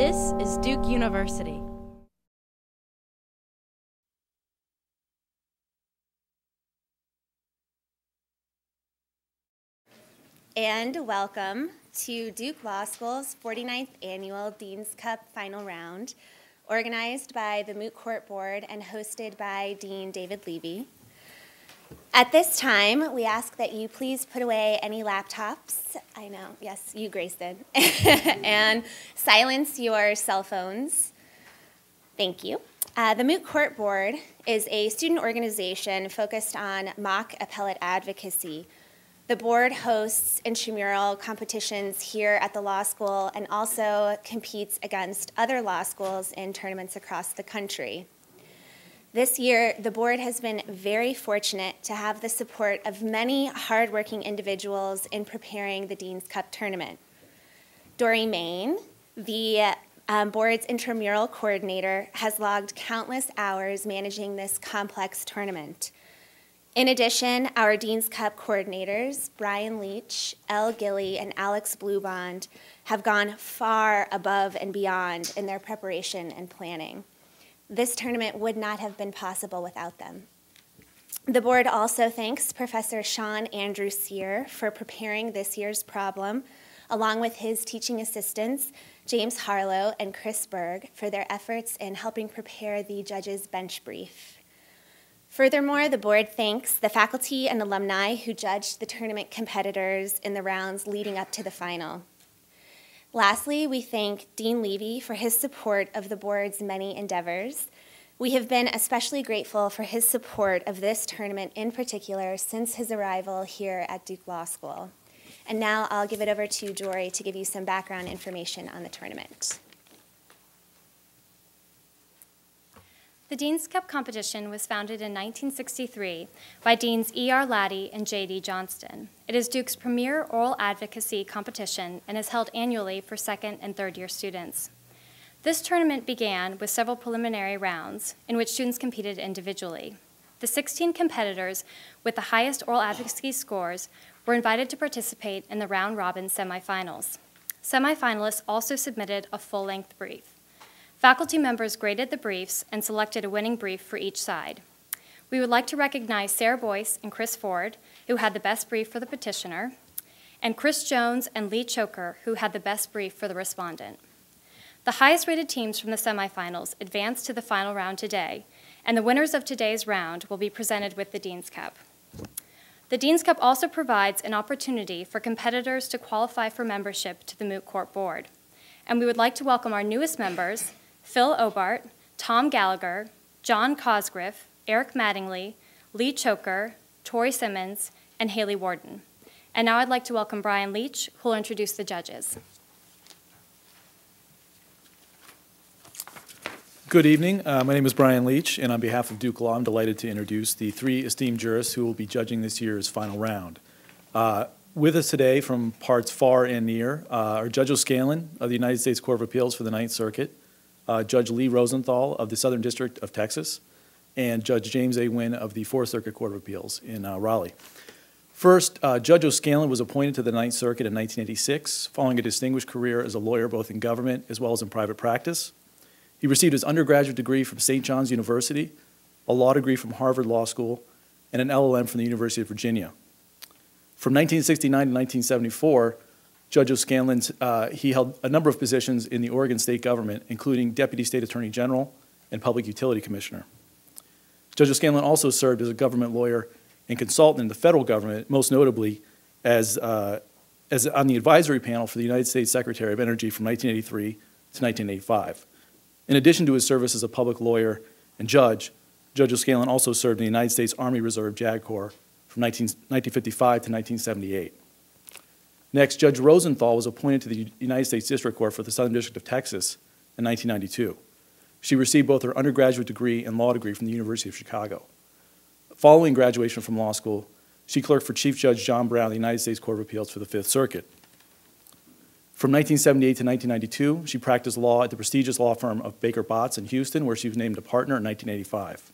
This is Duke University. And welcome to Duke Law School's 49th Annual Dean's Cup Final Round, organized by the Moot Court Board and hosted by Dean David Levy. At this time, we ask that you please put away any laptops. I know, yes, you, Grace, did. And silence your cell phones. Thank you. The Moot Court Board is a student organization focused on mock appellate advocacy. The board hosts intramural competitions here at the law school and also competes against other law schools in tournaments across the country. This year, the board has been very fortunate to have the support of many hardworking individuals in preparing the Dean's Cup tournament. Dory Main, the board's intramural coordinator, has logged countless hours managing this complex tournament. In addition, our Dean's Cup coordinators, Brian Leach, L. Gilley, and Alex Bluebond, have gone far above and beyond in their preparation and planning. This tournament would not have been possible without them. The board also thanks Professor Sean Andrew Sear for preparing this year's problem, along with his teaching assistants, James Harlow and Chris Ford, for their efforts in helping prepare the judges' bench brief. Furthermore, the board thanks the faculty and alumni who judged the tournament competitors in the rounds leading up to the final. Lastly, we thank Dean Levy for his support of the board's many endeavors. We have been especially grateful for his support of this tournament in particular since his arrival here at Duke Law School. And now I'll give it over to Dory to give you some background information on the tournament. The Dean's Cup competition was founded in 1963 by Deans E.R. Laddie and J.D. Johnston. It is Duke's premier oral advocacy competition and is held annually for second and third year students. This tournament began with several preliminary rounds in which students competed individually. The 16 competitors with the highest oral advocacy scores were invited to participate in the round robin semifinals. Semifinalists also submitted a full-length brief. Faculty members graded the briefs and selected a winning brief for each side. We would like to recognize Sarah Boyce and Chris Ford, who had the best brief for the petitioner, and Chris Jones and Lee Choker, who had the best brief for the respondent. The highest rated teams from the semifinals advanced to the final round today, and the winners of today's round will be presented with the Dean's Cup. The Dean's Cup also provides an opportunity for competitors to qualify for membership to the Moot Court Board. And we would like to welcome our newest members, Phil Aubart, Tom Gallagher, John Cosgriff, Eric Mattingly, Lee Choker, Tori Simmons, and Haley Warden. And now I'd like to welcome Brian Leach, who will introduce the judges. Good evening. My name is Brian Leach, and on behalf of Duke Law, I'm delighted to introduce the three esteemed jurists who will be judging this year's final round. With us today from parts far and near are Judge O'Scannlain of the United States Court of Appeals for the Ninth Circuit, Judge Lee Rosenthal of the Southern District of Texas, and Judge James A. Wynn of the Fourth Circuit Court of Appeals in Raleigh. First, Judge O'Scannlain was appointed to the Ninth Circuit in 1986, following a distinguished career as a lawyer both in government as well as in private practice. He received his undergraduate degree from St. John's University, a law degree from Harvard Law School, and an LLM from the University of Virginia. From 1969 to 1974, Judge O'Scannlain, he held a number of positions in the Oregon state government, including Deputy State Attorney General and Public Utility Commissioner. Judge O'Scannlain also served as a government lawyer and consultant in the federal government, most notably as on the advisory panel for the United States Secretary of Energy from 1983 to 1985. In addition to his service as a public lawyer and judge, Judge O'Scannlain also served in the United States Army Reserve JAG Corps from 1955 to 1978. Next, Judge Rosenthal was appointed to the United States District Court for the Southern District of Texas in 1992. She received both her undergraduate degree and law degree from the University of Chicago. Following graduation from law school, she clerked for Chief Judge John Brown of the United States Court of Appeals for the Fifth Circuit. From 1978 to 1992, she practiced law at the prestigious law firm of Baker Botts in Houston, where she was named a partner in 1985.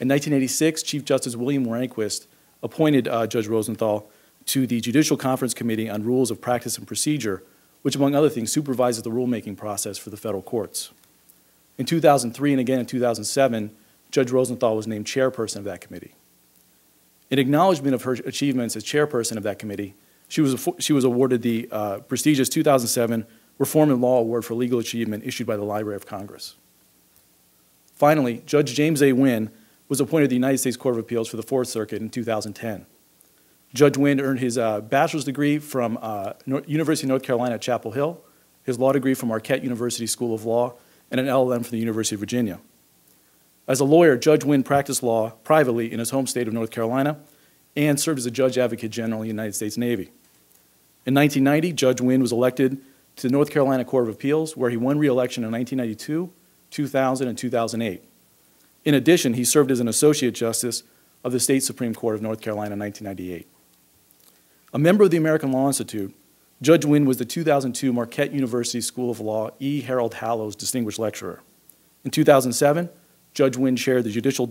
In 1986, Chief Justice William Rehnquist appointed Judge Rosenthal to the Judicial Conference Committee on Rules of Practice and Procedure, which among other things supervises the rulemaking process for the federal courts. In 2003 and again in 2007, Judge Rosenthal was named chairperson of that committee. In acknowledgement of her achievements as chairperson of that committee, she was awarded the prestigious 2007 Reform in Law Award for Legal Achievement issued by the Library of Congress. Finally, Judge James A. Wynn was appointed to the United States Court of Appeals for the Fourth Circuit in 2010. Judge Wynn earned his bachelor's degree from University of North Carolina at Chapel Hill, his law degree from Marquette University School of Law, and an LLM from the University of Virginia. As a lawyer, Judge Wynn practiced law privately in his home state of North Carolina and served as a Judge Advocate General in the United States Navy. In 1990, Judge Wynn was elected to the North Carolina Court of Appeals, where he won re-election in 1992, 2000, and 2008. In addition, he served as an Associate Justice of the State Supreme Court of North Carolina in 1998. A member of the American Law Institute, Judge Wynn was the 2002 Marquette University School of Law E. Harold Hallow's Distinguished Lecturer. In 2007, Judge Wynn chaired the Judicial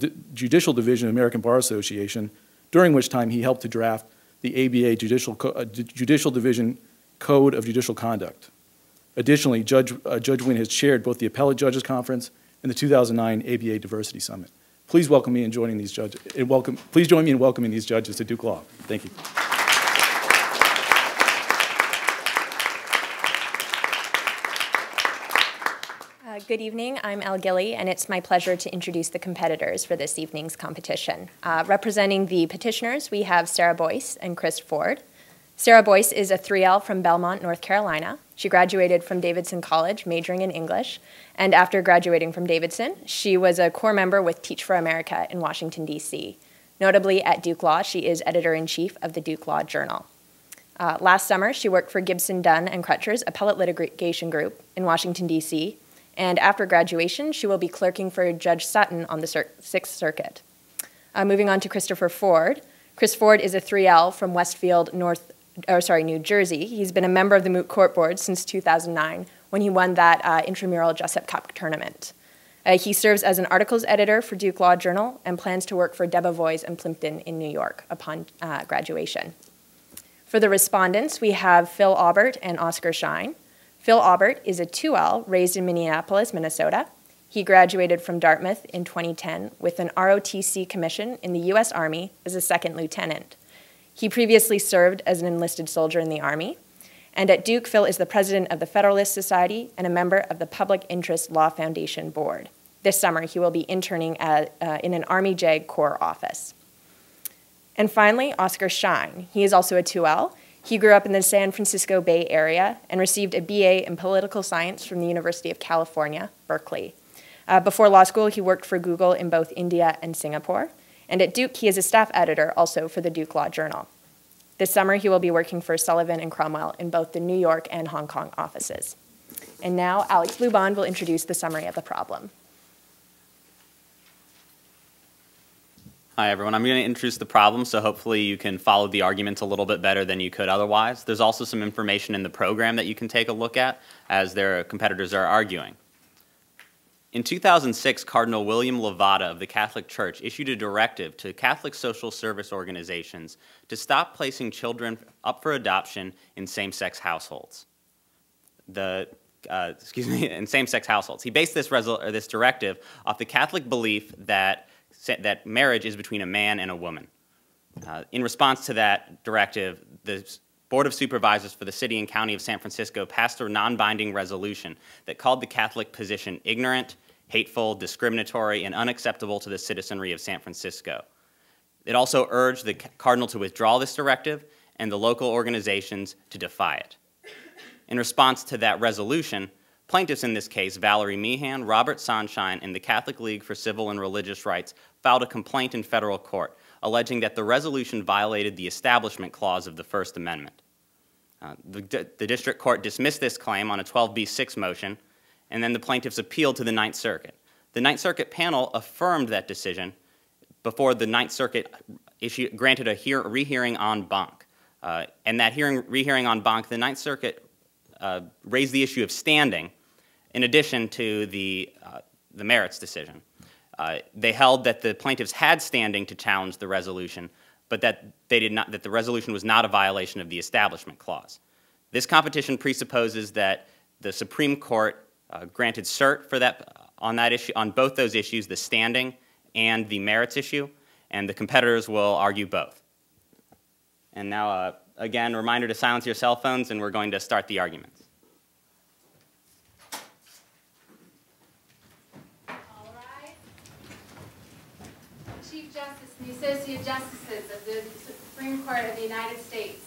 Division of the American Bar Association, during which time he helped to draft the ABA Judicial Division Code of Judicial Conduct. Additionally, Judge Wynn has chaired both the Appellate Judges Conference and the 2009 ABA Diversity Summit. Please welcome me in joining these judges. Please join me in welcoming these judges to Duke Law. Thank you. Good evening, I'm L. Gilley, and it's my pleasure to introduce the competitors for this evening's competition. Representing the petitioners, we have Sarah Boyce and Chris Ford. Sarah Boyce is a 3L from Belmont, North Carolina. She graduated from Davidson College, majoring in English, and after graduating from Davidson, she was a core member with Teach for America in Washington, D.C. Notably at Duke Law, she is editor-in-chief of the Duke Law Journal. Last summer, she worked for Gibson, Dunn & Crutcher's Appellate Litigation Group in Washington, D.C., and after graduation, she will be clerking for Judge Sutton on the Sixth Circuit. Moving on to Christopher Ford. Chris Ford is a 3L from Westfield, New Jersey. He's been a member of the Moot Court Board since 2009 when he won that intramural Jessup Cup tournament. He serves as an articles editor for Duke Law Journal and plans to work for Debevoise and Plimpton in New York upon graduation. For the respondents, we have Phil Aubart and Oscar Shine. Phil Aubart is a 2L raised in Minneapolis, Minnesota. He graduated from Dartmouth in 2010 with an ROTC commission in the U.S. Army as a second lieutenant. He previously served as an enlisted soldier in the Army. And at Duke, Phil is the president of the Federalist Society and a member of the Public Interest Law Foundation Board. This summer, he will be interning in an Army JAG Corps office. And finally, Oscar Shine. He is also a 2L. He grew up in the San Francisco Bay Area and received a BA in political science from the University of California, Berkeley. Before law school, he worked for Google in both India and Singapore. And at Duke, he is a staff editor also for the Duke Law Journal. This summer, he will be working for Sullivan and Cromwell in both the New York and Hong Kong offices. And now, Alex Bluebond will introduce the summary of the problem. Hi everyone, I'm going to introduce the problem, so hopefully you can follow the arguments a little bit better than you could otherwise. There's also some information in the program that you can take a look at as their competitors are arguing. In 2006, Cardinal William Levada of the Catholic Church issued a directive to Catholic social service organizations to stop placing children up for adoption in same-sex households. In same-sex households. He based this directive off the Catholic belief that marriage is between a man and a woman. In response to that directive, the Board of Supervisors for the City and County of San Francisco passed a non-binding resolution that called the Catholic position ignorant, hateful, discriminatory, and unacceptable to the citizenry of San Francisco. It also urged the Cardinal to withdraw this directive and the local organizations to defy it. In response to that resolution, plaintiffs in this case, Valerie Meehan, Robert Sonshine, and the Catholic League for Civil and Religious Rights, filed a complaint in federal court alleging that the resolution violated the Establishment Clause of the First Amendment. The district court dismissed this claim on a 12B6 motion, and then the plaintiffs appealed to the Ninth Circuit. The Ninth Circuit panel affirmed that decision before the Ninth Circuit granted a rehearing en banc. And that rehearing en banc, the Ninth Circuit raised the issue of standing in addition to the merits decision. They held that the plaintiffs had standing to challenge the resolution, but that the resolution was not a violation of the Establishment Clause. This competition presupposes that the Supreme Court granted cert for that issue, on both those issues, the standing and the merits issue, and the competitors will argue both. And now, again, reminder to silence your cell phones, and we're going to start the arguments. All right. Chief Justice and the Associate Justices of the Supreme Court of the United States,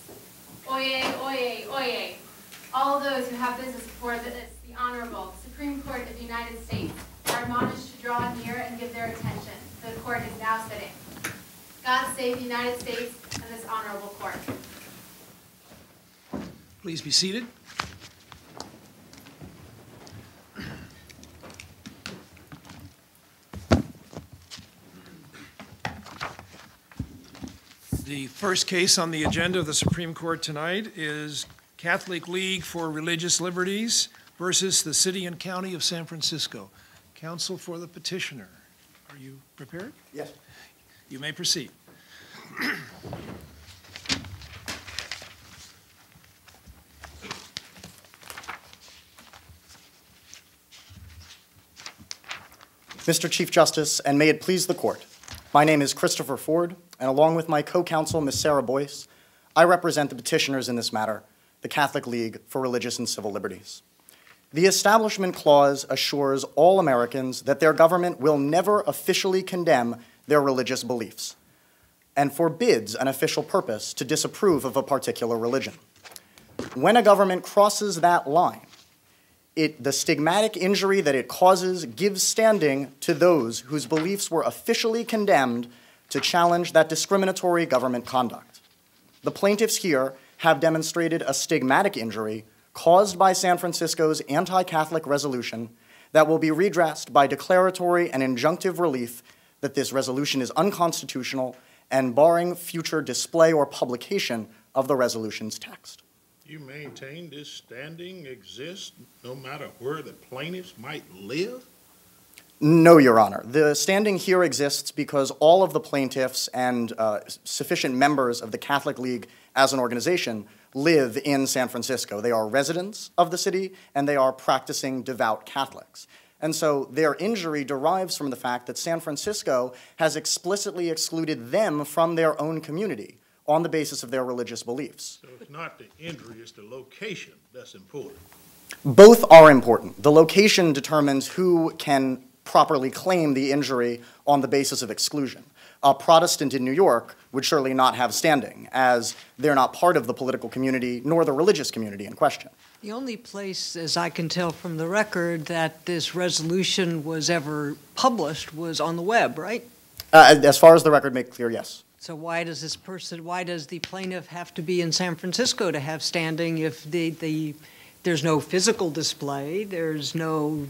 oyez, oyez, oyez. All those who have business before the Honorable Supreme Court of the United States are admonished to draw near and give their attention. The court is now sitting. God save the United States and this honorable court. Please be seated. The first case on the agenda of the Supreme Court tonight is Catholic League for Religious Liberties versus the City and County of San Francisco. Counsel for the petitioner, are you prepared? Yes. You may proceed. Mr. Chief Justice, and may it please the court, my name is Christopher Ford, and along with my co-counsel, Ms. Sarah Boyce, I represent the petitioners in this matter, the Catholic League for Religious and Civil Liberties. The Establishment Clause assures all Americans that their government will never officially condemn their religious beliefs and forbids an official purpose to disapprove of a particular religion. When a government crosses that line, the stigmatic injury that it causes gives standing to those whose beliefs were officially condemned to challenge that discriminatory government conduct. The plaintiffs here have demonstrated a stigmatic injury caused by San Francisco's anti-Catholic resolution that will be redressed by declaratory and injunctive relief that this resolution is unconstitutional and barring future display or publication of the resolution's text. You maintain this standing exists no matter where the plaintiffs might live? No, Your Honor. The standing here exists because all of the plaintiffs and sufficient members of the Catholic League as an organization live in San Francisco. They are residents of the city, and they are practicing devout Catholics. And so their injury derives from the fact that San Francisco has explicitly excluded them from their own community on the basis of their religious beliefs. So it's not the injury, it's the location that's important. Both are important. The location determines who can properly claim the injury on the basis of exclusion. A Protestant in New York would surely not have standing, as they're not part of the political community nor the religious community in question. The only place, as I can tell from the record, that this resolution was ever published was on the web, right? As far as the record makes clear, yes. So why does this person, why does the plaintiff have to be in San Francisco to have standing if there's no physical display, there's no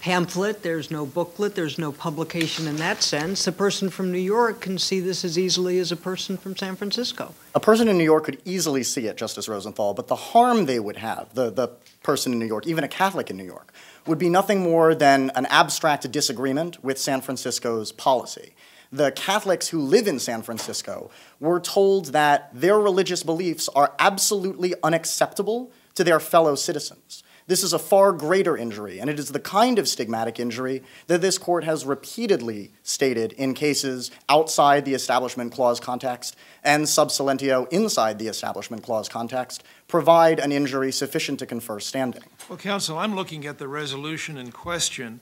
pamphlet, there's no booklet, there's no publication in that sense. A person from New York can see this as easily as a person from San Francisco. A person in New York could easily see it, Justice Rosenthal, but the harm they would have, the person in New York, even a Catholic in New York, would be nothing more than an abstract disagreement with San Francisco's policy. The Catholics who live in San Francisco were told that their religious beliefs are absolutely unacceptable to their fellow citizens. This is a far greater injury, and it is the kind of stigmatic injury that this court has repeatedly stated in cases outside the Establishment Clause context and sub silentio inside the Establishment Clause context provide an injury sufficient to confer standing. Well, counsel, I'm looking at the resolution in question,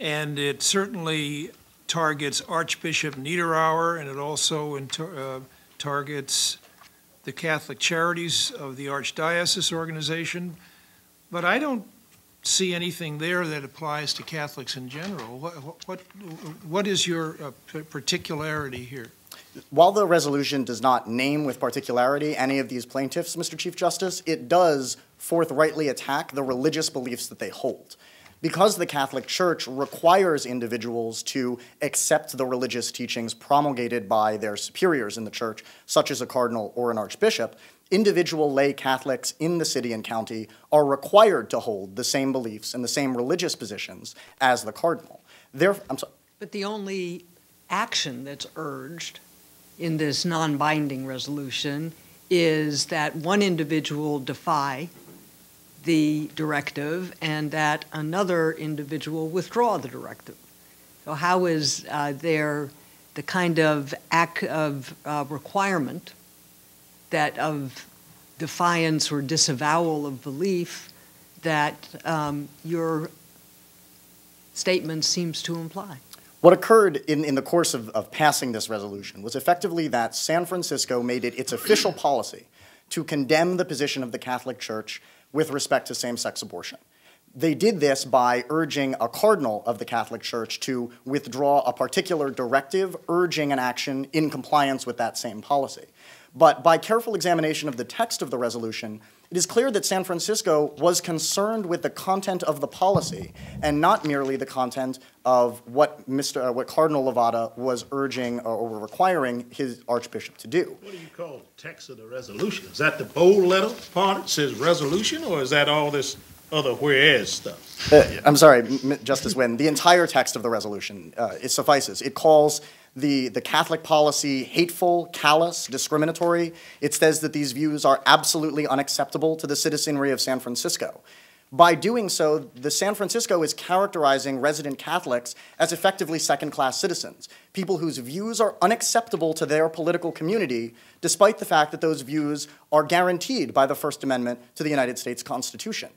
and it certainly targets Archbishop Niederauer, and it also targets the Catholic Charities of the Archdiocese organization. But I don't see anything there that applies to Catholics in general. What is your particularity here? While the resolution does not name with particularity any of these plaintiffs, Mr. Chief Justice, it does forthrightly attack the religious beliefs that they hold. Because the Catholic Church requires individuals to accept the religious teachings promulgated by their superiors in the church, such as a cardinal or an archbishop, individual lay Catholics in the city and county are required to hold the same beliefs and the same religious positions as the cardinal. I'm sorry. But the only action that's urged in this non-binding resolution is that one individual defy the directive and that another individual withdraw the directive. So how is there the kind of act of requirement that of defiance or disavowal of belief that your statement seems to imply? What occurred in the course of passing this resolution was effectively that San Francisco made it its official policy to condemn the position of the Catholic Church with respect to same-sex abortion. They did this by urging a cardinal of the Catholic Church to withdraw a particular directive, urging an action in compliance with that same policy. But by careful examination of the text of the resolution, it is clear that San Francisco was concerned with the content of the policy and not merely the content of what Cardinal Levada was urging or requiring his archbishop to do. What do you call the text of the resolution? Is that the bold letter part that says resolution, or is that all this other whereas stuff? I'm sorry, Justice Wynn. The entire text of the resolution it suffices. It calls the Catholic policy hateful, callous, discriminatory. It says that these views are absolutely unacceptable to the citizenry of San Francisco. By doing so, the San Francisco is characterizing resident Catholics as effectively second-class citizens, people whose views are unacceptable to their political community, despite the fact that those views are guaranteed by the First Amendment to the United States Constitution.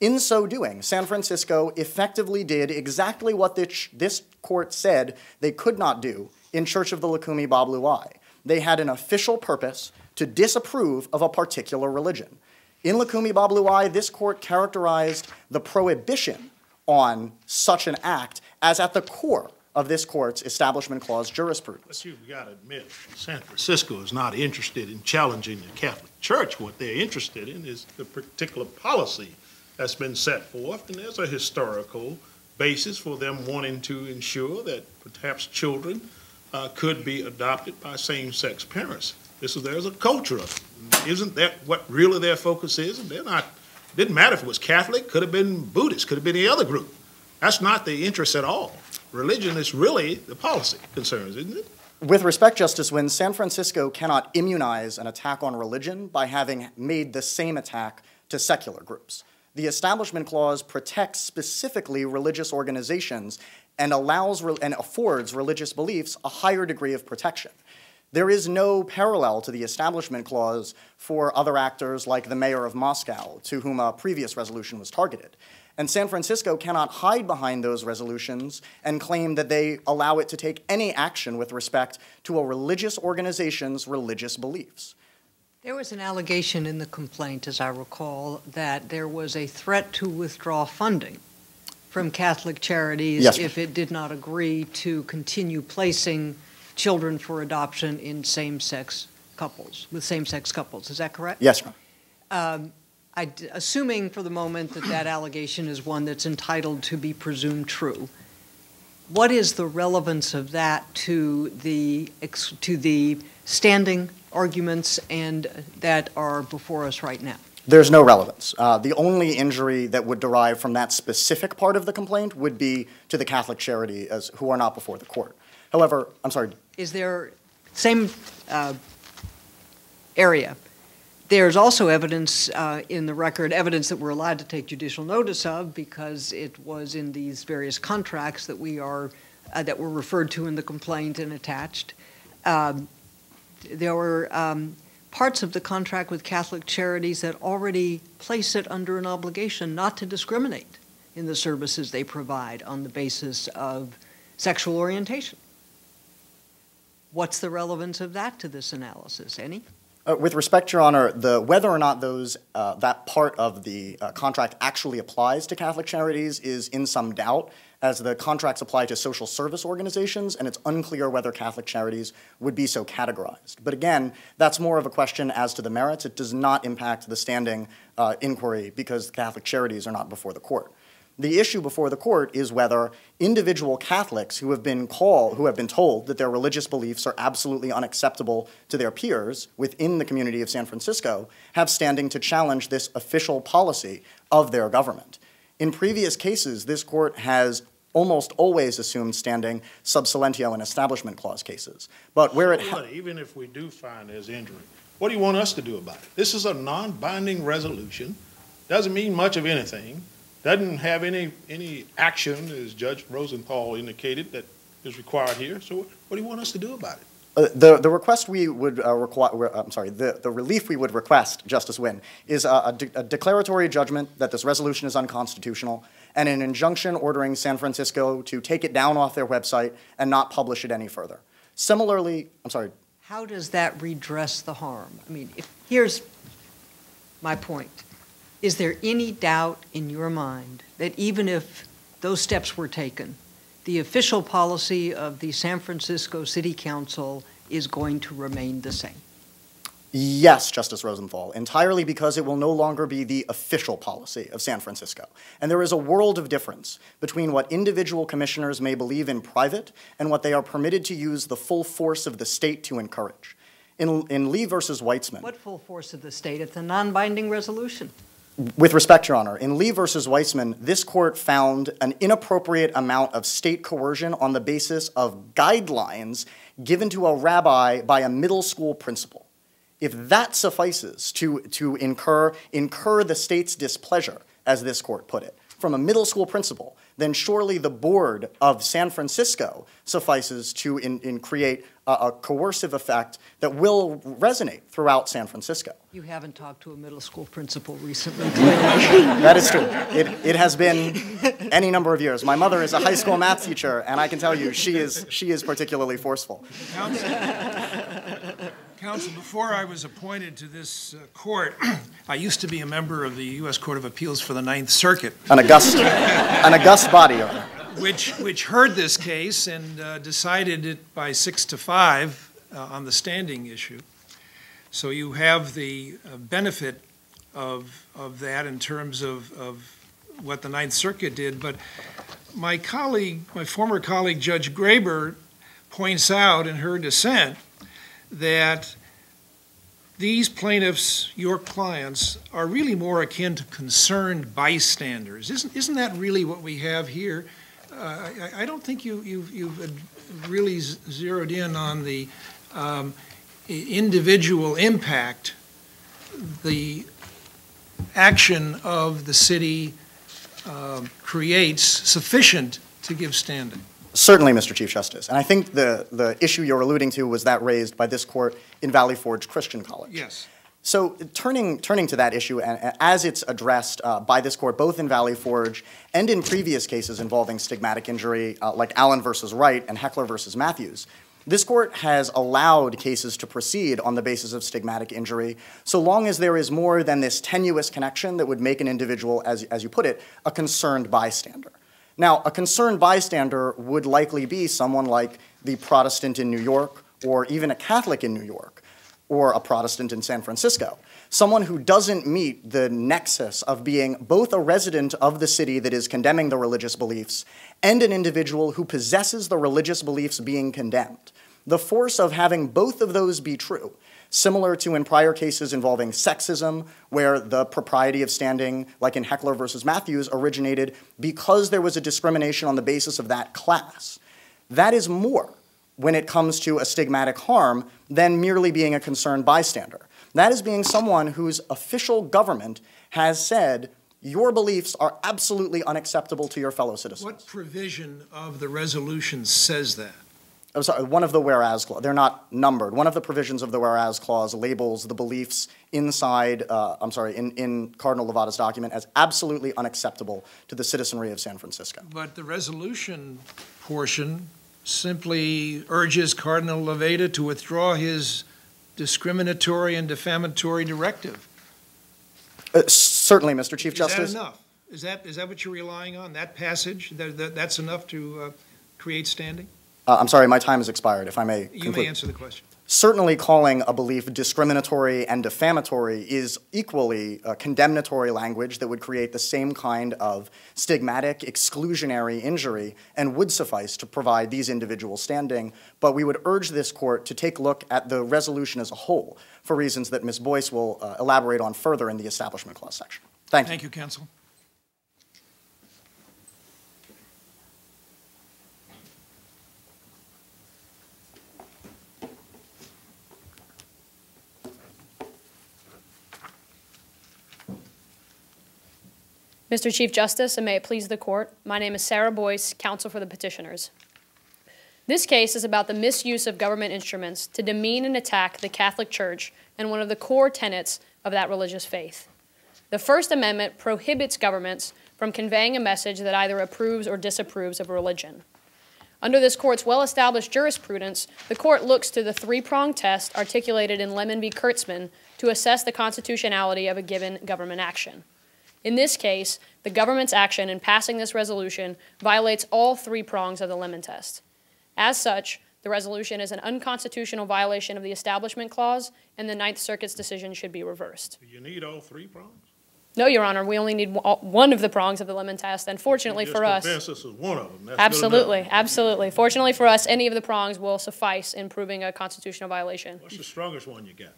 In so doing, San Francisco effectively did exactly what this court said they could not do in Church of the Lukumi Babluai. They had an official purpose to disapprove of a particular religion. In Lukumi Babluai, this court characterized the prohibition on such an act as at the core of this court's Establishment Clause jurisprudence. But you've got to admit, San Francisco is not interested in challenging the Catholic Church. What they're interested in is the particular policy that's been set forth, and there's a historical basis for them wanting to ensure that perhaps children could be adopted by same-sex parents. There's a culture of it. Isn't that what really their focus is? And they're not, didn't matter if it was Catholic, could have been Buddhist, could have been any other group. That's not the interest at all. Religion is really the policy concerns, isn't it? With respect, Justice Wynn, San Francisco cannot immunize an attack on religion by having made the same attack to secular groups. The Establishment Clause protects specifically religious organizations and allows and affords religious beliefs a higher degree of protection. There is no parallel to the Establishment Clause for other actors like the mayor of Moscow, to whom a previous resolution was targeted. And San Francisco cannot hide behind those resolutions and claim that they allow it to take any action with respect to a religious organization's religious beliefs. There was an allegation in the complaint, as I recall, that there was a threat to withdraw funding from Catholic charities if it did not agree to continue placing children for adoption in same-sex couples, with same-sex couples. Is that correct? Yes, ma'am. Assuming for the moment that that allegation is one that's entitled to be presumed true, what is the relevance of that to the standing arguments and that are before us right now? There's no relevance. The only injury that would derive from that specific part of the complaint would be to the Catholic charity who are not before the court. However, I'm sorry. Is there, same area, there's also evidence in the record, evidence that we're allowed to take judicial notice of because it was in these various contracts that were referred to in the complaint and attached. There were parts of the contract with Catholic charities that already place it under an obligation not to discriminate in the services they provide on the basis of sexual orientation. What's the relevance of that to this analysis? Any? With respect, Your Honor, whether or not that part of the contract actually applies to Catholic charities is in some doubt, as the contracts apply to social service organizations, and it's unclear whether Catholic charities would be so categorized. But again, that's more of a question as to the merits. It does not impact the standing inquiry because Catholic charities are not before the court. The issue before the court is whether individual Catholics who have been told that their religious beliefs are absolutely unacceptable to their peers within the community of San Francisco have standing to challenge this official policy of their government. In previous cases, this court has almost always assumed standing sub silentio in Establishment Clause cases. But where it even if we do find there's injury, What do you want us to do about it? This is a non-binding resolution. Doesn't mean much of anything. Doesn't have any action, as Judge Rosenthal indicated, that is required here. So what do you want us to do about it? The request we would require, I'm sorry, the relief we would request, Justice Wynn, is a declaratory judgment that this resolution is unconstitutional and an injunction ordering San Francisco to take it down off their website and not publish it any further. Similarly, I'm sorry. How does that redress the harm? I mean, here's my point. Is there any doubt in your mind that even if those steps were taken, the official policy of the San Francisco City Council is going to remain the same? Yes, Justice Rosenthal, entirely because it will no longer be the official policy of San Francisco. And there is a world of difference between what individual commissioners may believe in private and what they are permitted to use the full force of the state to encourage. In Lee versus Weitzman... What full force of the state? It's a non-binding resolution. With respect, Your Honor, in Lee versus Weitzman, this court found an inappropriate amount of state coercion on the basis of guidelines given to a rabbi by a middle school principal. If that suffices to incur the state's displeasure, as this court put it, from a middle school principal, then surely the board of San Francisco suffices to create a coercive effect that will resonate throughout San Francisco. You haven't talked to a middle school principal recently. That is true. It has been any number of years. My mother is a high school math teacher, and I can tell you she is particularly forceful. Counsel, before I was appointed to this court, I used to be a member of the U.S. Court of Appeals for the Ninth Circuit. An august body, Your Honor. Which heard this case and decided it by 6-5 on the standing issue. So you have the benefit of that in terms of what the Ninth Circuit did. But my colleague, my former colleague, Judge Graber, points out in her dissent that these plaintiffs, your clients, are really more akin to concerned bystanders. Isn't that really what we have here? I don't think you've really zeroed in on the individual impact, the action of the city creates sufficient to give standing. Certainly, Mr. Chief Justice. And I think the issue you're alluding to was that raised by this court in Valley Forge Christian College. Yes. So turning to that issue, and as it's addressed by this court both in Valley Forge and in previous cases involving stigmatic injury like Allen versus Wright and Heckler versus Matthews, this court has allowed cases to proceed on the basis of stigmatic injury so long as there is more than this tenuous connection that would make an individual, as you put it, a concerned bystander. Now, a concerned bystander would likely be someone like the Protestant in New York, or even a Catholic in New York, or a Protestant in San Francisco. Someone who doesn't meet the nexus of being both a resident of the city that is condemning the religious beliefs and an individual who possesses the religious beliefs being condemned. The force of having both of those be true, similar to in prior cases involving sexism, where the propriety of standing, like in Heckler versus Matthews, originated because there was a discrimination on the basis of that class. That is more when it comes to a stigmatic harm than merely being a concerned bystander. That is being someone whose official government has said, your beliefs are absolutely unacceptable to your fellow citizens. What provision of the resolution says that? I'm sorry, one of the whereas clause, they're not numbered. One of the provisions of the whereas clause labels the beliefs inside, in Cardinal Levada's document as absolutely unacceptable to the citizenry of San Francisco. But the resolution portion simply urges Cardinal Levada to withdraw his discriminatory and defamatory directive. Certainly, Mr. Chief Justice. Is that enough? Is that what you're relying on, that passage? That's enough to create standing? I'm sorry, my time has expired, if I may conclude. You may answer the question. Certainly calling a belief discriminatory and defamatory is equally condemnatory language that would create the same kind of stigmatic, exclusionary injury and would suffice to provide these individuals standing. But we would urge this court to take a look at the resolution as a whole for reasons that Ms. Boyce will elaborate on further in the Establishment Clause section. Thank you. Thank you, counsel. Mr. Chief Justice, and may it please the court, my name is Sarah Boyce, counsel for the petitioners. This case is about the misuse of government instruments to demean and attack the Catholic Church and one of the core tenets of that religious faith. The First Amendment prohibits governments from conveying a message that either approves or disapproves of a religion. Under this court's well-established jurisprudence, the court looks to the three-pronged test articulated in Lemon v. Kurtzman to assess the constitutionality of a given government action. In this case, the government's action in passing this resolution violates all three prongs of the Lemon test. As such, the resolution is an unconstitutional violation of the Establishment Clause, and the Ninth Circuit's decision should be reversed. Do you need all three prongs? No, Your Honor. We only need one of the prongs of the Lemon test, and fortunately for us, this is one of them. That's absolutely, absolutely. Fortunately for us, any of the prongs will suffice in proving a constitutional violation. What's the strongest one you got?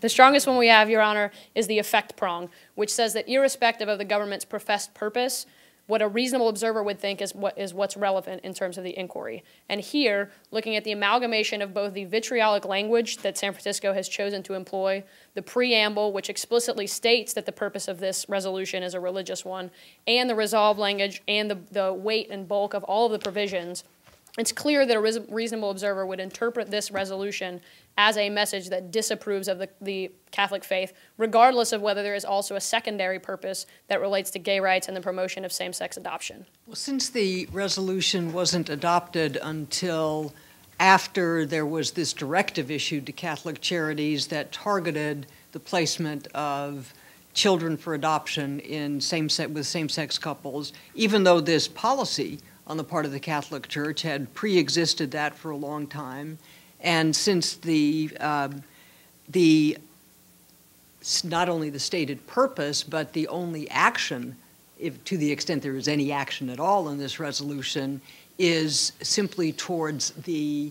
The strongest one we have, Your Honor, is the effect prong, which says that irrespective of the government's professed purpose, what a reasonable observer would think is what's relevant in terms of the inquiry. And here, looking at the amalgamation of both the vitriolic language that San Francisco has chosen to employ, the preamble, which explicitly states that the purpose of this resolution is a religious one, and the resolved language and the weight and bulk of all of the provisions, it's clear that a reasonable observer would interpret this resolution as a message that disapproves of the Catholic faith, regardless of whether there is also a secondary purpose that relates to gay rights and the promotion of same-sex adoption. Well, since the resolution wasn't adopted until after there was this directive issued to Catholic charities that targeted the placement of children for adoption in same-sex couples, even though this policy on the part of the Catholic Church had pre-existed that for a long time, and since not only the stated purpose, but the only action, if to the extent there is any action at all in this resolution, is simply towards the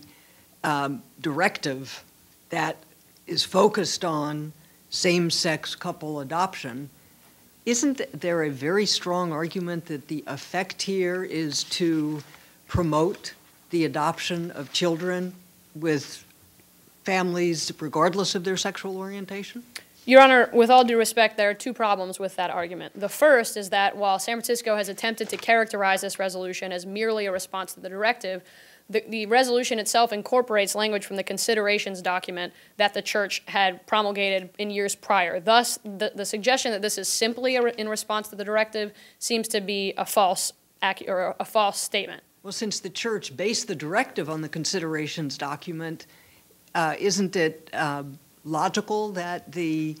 directive that is focused on same-sex couple adoption, isn't there a very strong argument that the effect here is to promote the adoption of children with families regardless of their sexual orientation? Your Honor, with all due respect, there are two problems with that argument. The first is that while San Francisco has attempted to characterize this resolution as merely a response to the directive, the resolution itself incorporates language from the considerations document that the Church had promulgated in years prior. Thus, the suggestion that this is simply in response to the directive seems to be a false statement. Well, since the Church based the directive on the considerations document, isn't it logical that the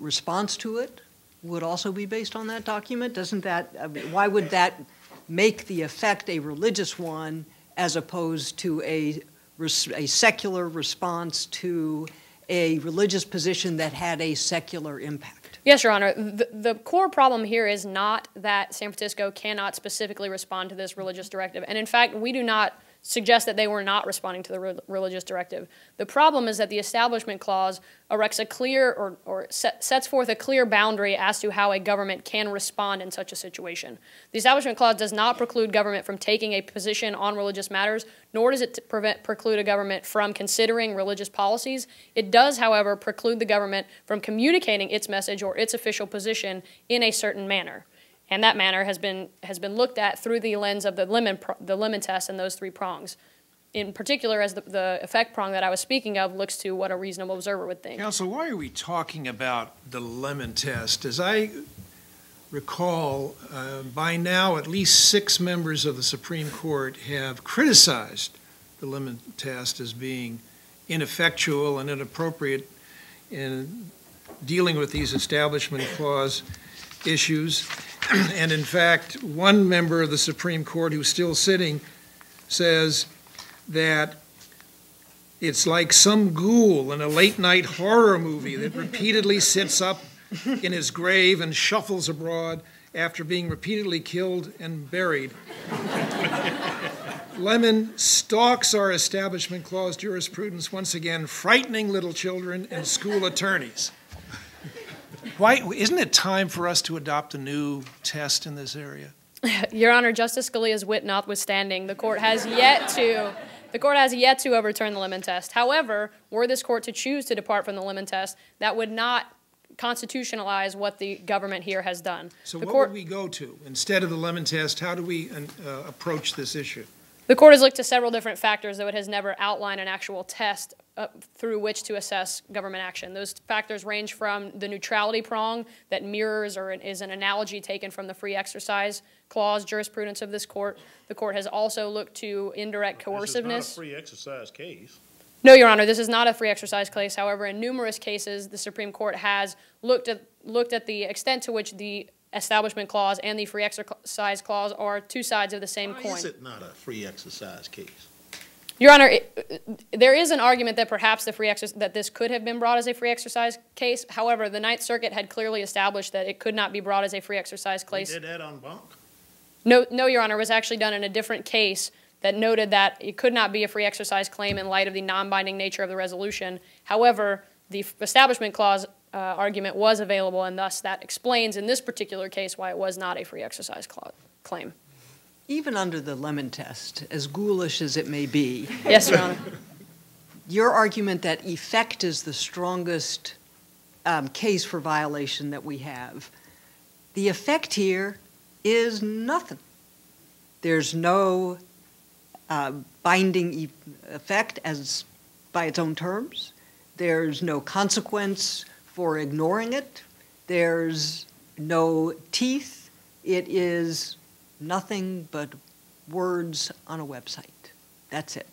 response to it would also be based on that document? Doesn't that? I mean, why would that make the effect a religious one as opposed to a secular response to a religious position that had a secular impact? Yes, Your Honor. The core problem here is not that San Francisco cannot specifically respond to this religious directive. And in fact, we do not suggest that they were not responding to the religious directive. The problem is that the Establishment Clause erects a clear sets forth a clear boundary as to how a government can respond in such a situation. The Establishment Clause does not preclude government from taking a position on religious matters, nor does it preclude a government from considering religious policies. It does, however, preclude the government from communicating its message or its official position in a certain manner. And that manner has been looked at through the lens of the Lemon test and those three prongs. In particular, as the effect prong that I was speaking of looks to what a reasonable observer would think. Counsel, why are we talking about the Lemon test? As I recall, by now at least 6 members of the Supreme Court have criticized the Lemon test as being ineffectual and inappropriate in dealing with these Establishment Clause issues. And in fact, one member of the Supreme Court who's still sitting says that it's like some ghoul in a late-night horror movie that repeatedly sits up in his grave and shuffles abroad after being repeatedly killed and buried. Lemon stalks our Establishment Clause jurisprudence once again, frightening little children and school attorneys. Why, isn't it time for us to adopt a new test in this area? Your Honor, Justice Scalia's wit notwithstanding, the court has yet to overturn the Lemon test. However, were this court to choose to depart from the Lemon test, that would not constitutionalize what the government here has done. So what would we go to? Instead of the lemon test, how do we approach this issue? The court has looked to several different factors, though it has never outlined an actual test through which to assess government action. Those factors range from the neutrality prong that mirrors or is an analogy taken from the Free Exercise Clause jurisprudence of this court. The court has also looked to indirect coerciveness. This is not a free exercise case. No, Your Honor, this is not a free exercise case. However, in numerous cases, the Supreme Court has looked at the extent to which the Establishment Clause and the Free Exercise Clause are two sides of the same coin. Why is it not a free exercise case? Your Honor, there is an argument that perhaps the this could have been brought as a free exercise case. However, the Ninth Circuit had clearly established that it could not be brought as a free exercise case. They did that en banc? No, Your Honor, it was actually done in a different case that noted that it could not be a free exercise claim in light of the non-binding nature of the resolution. However, the Establishment Clause argument was available, and thus that explains in this particular case why it was not a free exercise claim. Even under the lemon test, as ghoulish as it may be, yes, Your Honor, your argument that effect is the strongest case for violation that we have, the effect here is nothing. There's no binding effect as by its own terms. There's no consequence for ignoring it. There's no teeth. It is nothing but words on a website. That's it.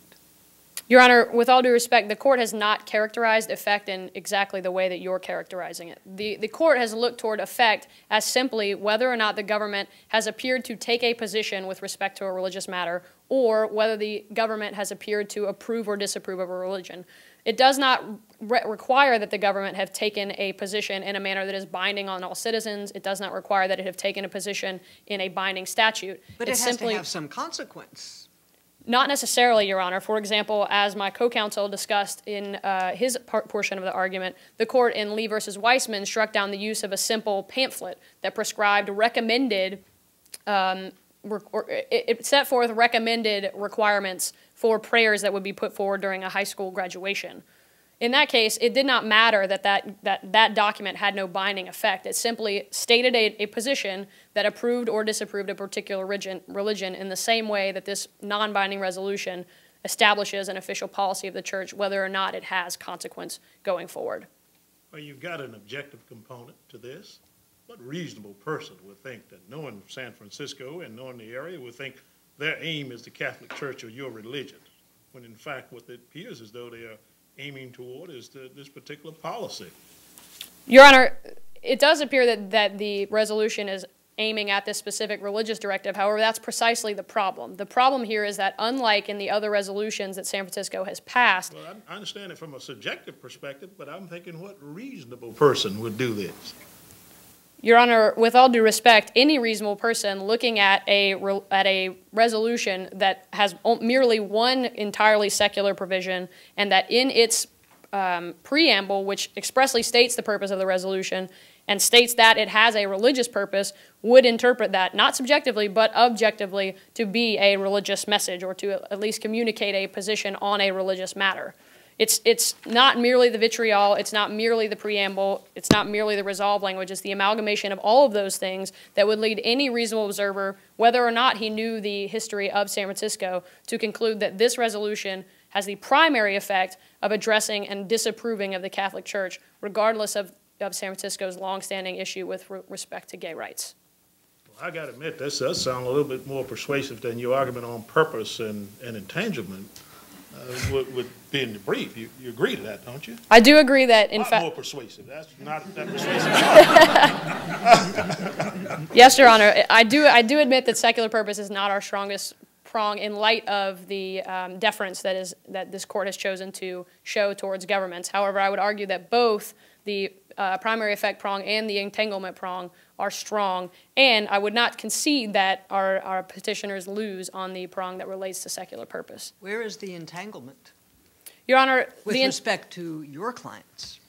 Your Honor, with all due respect, the court has not characterized effect in exactly the way that you're characterizing it. The court has looked toward effect as simply whether or not the government has appeared to take a position with respect to a religious matter, or whether the government has appeared to approve or disapprove of a religion. It does not require that the government have taken a position in a manner that is binding on all citizens. It does not require that it have taken a position in a binding statute. But it has simply to have some consequence. Not necessarily, Your Honor. For example, as my co-counsel discussed in his portion of the argument, the court in Lee versus Weitzman struck down the use of a simple pamphlet that prescribed recommended it set forth recommended requirements for prayers that would be put forward during a high school graduation. In that case, it did not matter that that document had no binding effect. It simply stated a position that approved or disapproved a particular religion in the same way that this non-binding resolution establishes an official policy of the church, whether or not it has consequence going forward. Well, you've got an objective component to this. What reasonable person would think that, knowing San Francisco and knowing the area, would think their aim is the Catholic Church or your religion, when in fact what it appears as though they are aiming toward is this particular policy? Your Honor, it does appear that the resolution is aiming at this specific religious directive. However, that's precisely the problem. The problem here is that, unlike in the other resolutions that San Francisco has passed... Well, I understand it from a subjective perspective, but I'm thinking what reasonable person would do this? Your Honor, with all due respect, any reasonable person looking at a resolution that has merely one entirely secular provision, and that in its preamble, which expressly states the purpose of the resolution and states that it has a religious purpose, would interpret that, not subjectively but objectively, to be a religious message or to at least communicate a position on a religious matter. It's not merely the vitriol, it's not merely the preamble, it's not merely the resolve language, it's the amalgamation of all of those things that would lead any reasonable observer, whether or not he knew the history of San Francisco, to conclude that this resolution has the primary effect of addressing and disapproving of the Catholic Church, regardless of San Francisco's longstanding issue with respect to gay rights. Well, I got to admit, this does sound a little bit more persuasive than your argument on purpose and entanglement would be in the brief. You agree to that, don't you? I do agree that, in fact... A lot more persuasive. That's not that persuasive. Yes, Your Honor. I do admit that secular purpose is not our strongest prong in light of the deference that this court has chosen to show towards governments. However, I would argue that both the primary effect prong and the entanglement prong are strong, and I would not concede that our petitioners lose on the prong that relates to secular purpose. Where is the entanglement? Your Honor, with respect to your clients?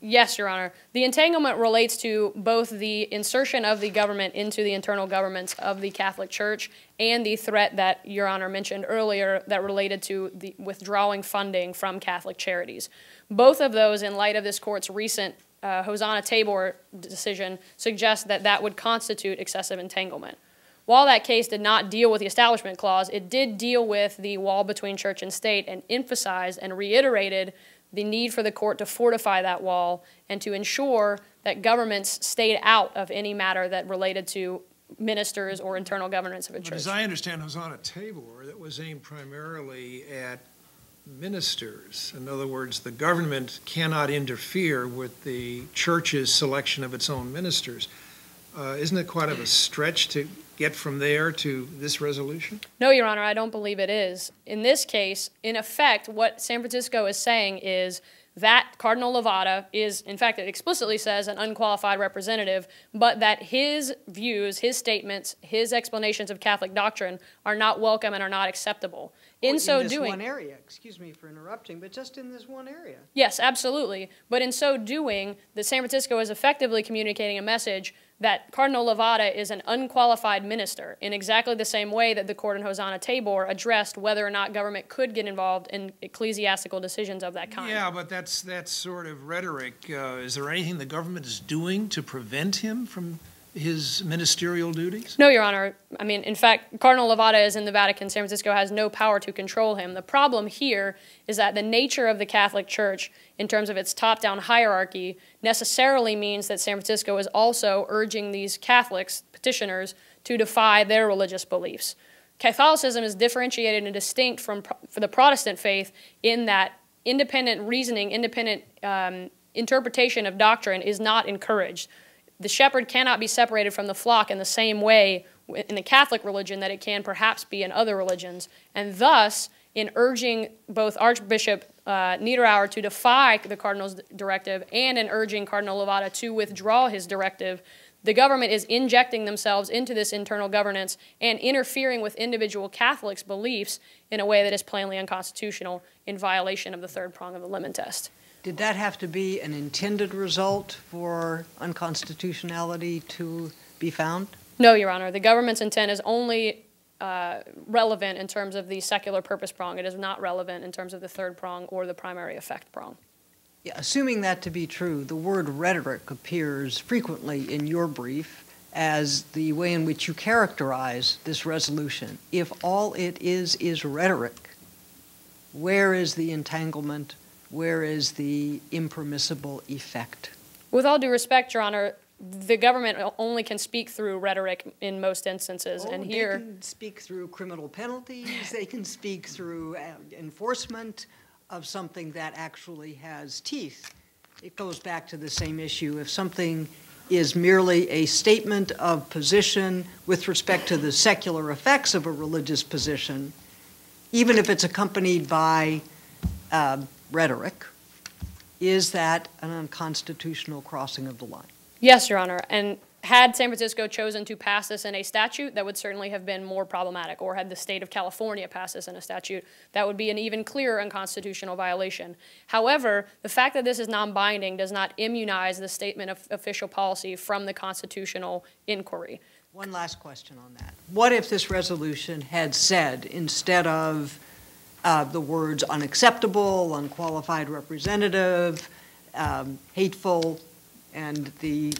Yes, Your Honor. The entanglement relates to both the insertion of the government into the internal governments of the Catholic Church and the threat that Your Honor mentioned earlier that related to the withdrawing funding from Catholic charities. Both of those, in light of this court's recent Hosanna-Tabor decision suggests that that would constitute excessive entanglement. While that case did not deal with the Establishment Clause, it did deal with the wall between church and state and emphasized and reiterated the need for the court to fortify that wall and to ensure that governments stayed out of any matter that related to ministers or internal governance of a church. But as I understand, Hosanna-Tabor, that was aimed primarily at ministers. In other words, the government cannot interfere with the church's selection of its own ministers. Isn't it quite of a stretch to get from there to this resolution? No, Your Honor, I don't believe it is. In this case, in effect, what San Francisco is saying is that Cardinal Levada is, in fact, it explicitly says an unqualified representative, but that his views, his statements, his explanations of Catholic doctrine are not welcome and are not acceptable. In so doing, one area, excuse me for interrupting, but just in this one area. Yes, absolutely. But in so doing, the San Francisco is effectively communicating a message that Cardinal Levada is an unqualified minister in exactly the same way that the court in Hosanna-Tabor addressed whether or not government could get involved in ecclesiastical decisions of that kind. Yeah, but that's sort of rhetoric. Is there anything the government is doing to prevent him from his ministerial duties? No, Your Honor. I mean, in fact, Cardinal Levada is in the Vatican. San Francisco has no power to control him. The problem here is that the nature of the Catholic Church, in terms of its top-down hierarchy, necessarily means that San Francisco is also urging these Catholics, petitioners, to defy their religious beliefs. Catholicism is differentiated and distinct from the Protestant faith in that independent reasoning, independent interpretation of doctrine is not encouraged. The shepherd cannot be separated from the flock in the same way in the Catholic religion that it can perhaps be in other religions. And thus, in urging both Archbishop Niederauer to defy the Cardinal's directive and in urging Cardinal Levada to withdraw his directive, the government is injecting themselves into this internal governance and interfering with individual Catholics' beliefs in a way that is plainly unconstitutional in violation of the third prong of the Lemon Test. Did that have to be an intended result for unconstitutionality to be found? No, Your Honor. The government's intent is only relevant in terms of the secular purpose prong. It is not relevant in terms of the third prong or the primary effect prong. Yeah, assuming that to be true, the word rhetoric appears frequently in your brief as the way in which you characterize this resolution. If all it is rhetoric, where is the entanglement? Where is the impermissible effect? With all due respect, Your Honor, the government only can speak through rhetoric in most instances. Oh, and here, they can speak through criminal penalties. They can speak through enforcement of something that actually has teeth. It goes back to the same issue. If something is merely a statement of position with respect to the secular effects of a religious position, even if it's accompanied by rhetoric, is that an unconstitutional crossing of the line? Yes, Your Honor. And had San Francisco chosen to pass this in a statute, that would certainly have been more problematic. Or had the state of California passed this in a statute, that would be an even clearer unconstitutional violation. However, the fact that this is non-binding does not immunize the statement of official policy from the constitutional inquiry. One last question on that. What if this resolution had said, instead of the words unacceptable, unqualified representative, hateful, and the